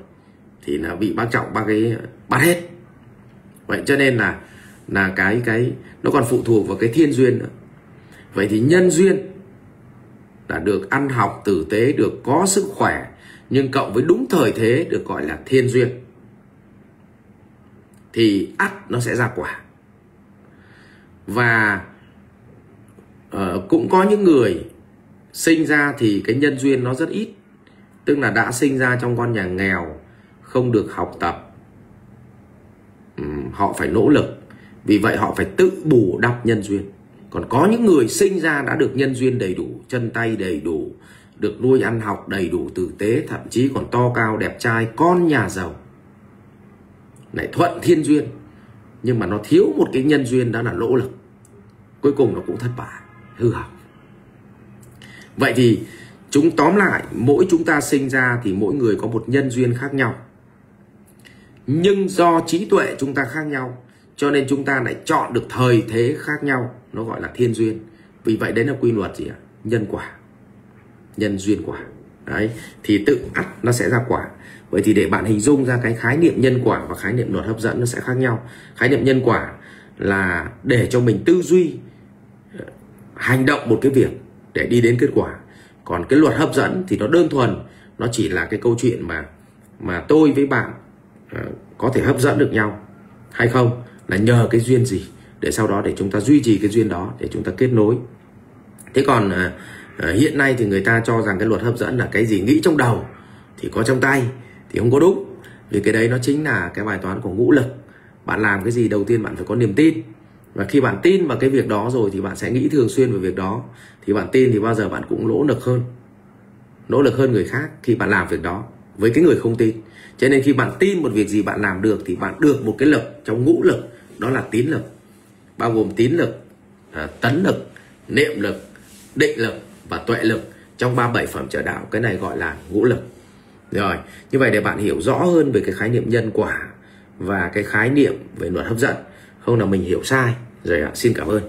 thì là bị bác Trọng bác ấy bắt hết. Vậy cho nên là là cái cái nó còn phụ thuộc vào cái thiên duyên nữa. Vậy thì nhân duyên là được ăn học tử tế, được có sức khỏe, nhưng cộng với đúng thời thế được gọi là thiên duyên, thì ắt nó sẽ ra quả. Và uh, cũng có những người sinh ra thì cái nhân duyên nó rất ít, tức là đã sinh ra trong con nhà nghèo, không được học tập, uhm, họ phải nỗ lực, vì vậy họ phải tự bù đắp nhân duyên. Còn có những người sinh ra đã được nhân duyên đầy đủ, chân tay đầy đủ, được nuôi ăn học đầy đủ tử tế, thậm chí còn to cao đẹp trai, con nhà giàu, lại thuận thiên duyên, nhưng mà nó thiếu một cái nhân duyên, đó là nỗ lực. Cuối cùng nó cũng thất bại, hư hỏng. Vậy thì chúng tóm lại, mỗi chúng ta sinh ra thì mỗi người có một nhân duyên khác nhau, nhưng do trí tuệ chúng ta khác nhau cho nên chúng ta lại chọn được thời thế khác nhau, nó gọi là thiên duyên. Vì vậy đấy là quy luật gì ạ? Nhân quả, nhân duyên quả đấy, thì tự ắt nó sẽ ra quả. Vậy thì để bạn hình dung ra cái khái niệm nhân quả và khái niệm luật hấp dẫn nó sẽ khác nhau. Khái niệm nhân quả là để cho mình tư duy hành động một cái việc để đi đến kết quả. Còn cái luật hấp dẫn thì nó đơn thuần, nó chỉ là cái câu chuyện mà mà tôi với bạn có thể hấp dẫn được nhau hay không, là nhờ cái duyên gì, để sau đó để chúng ta duy trì cái duyên đó, để chúng ta kết nối. Thế còn hiện nay thì người ta cho rằng cái luật hấp dẫn là cái gì nghĩ trong đầu thì có trong tay, thì không có đúng. Vì cái đấy nó chính là cái bài toán của ngũ lực. Bạn làm cái gì đầu tiên bạn phải có niềm tin, và khi bạn tin vào cái việc đó rồi thì bạn sẽ nghĩ thường xuyên về việc đó, thì bạn tin thì bao giờ bạn cũng nỗ lực hơn, nỗ lực hơn người khác khi bạn làm việc đó với cái người không tin. Cho nên khi bạn tin một việc gì bạn làm được thì bạn được một cái lực trong ngũ lực, đó là tín lực, bao gồm tín lực, tấn lực, niệm lực, định lực và tuệ lực, trong ba mươi bảy phẩm trợ đạo. Cái này gọi là ngũ lực. Rồi, như vậy để bạn hiểu rõ hơn về cái khái niệm nhân quả và cái khái niệm về luật hấp dẫn, không là mình hiểu sai rồi ạ. Xin cảm ơn.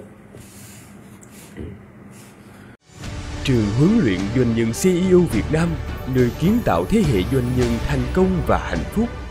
Trường huấn luyện doanh nhân xê e ô Việt Nam, nơi kiến tạo thế hệ doanh nhân thành công và hạnh phúc.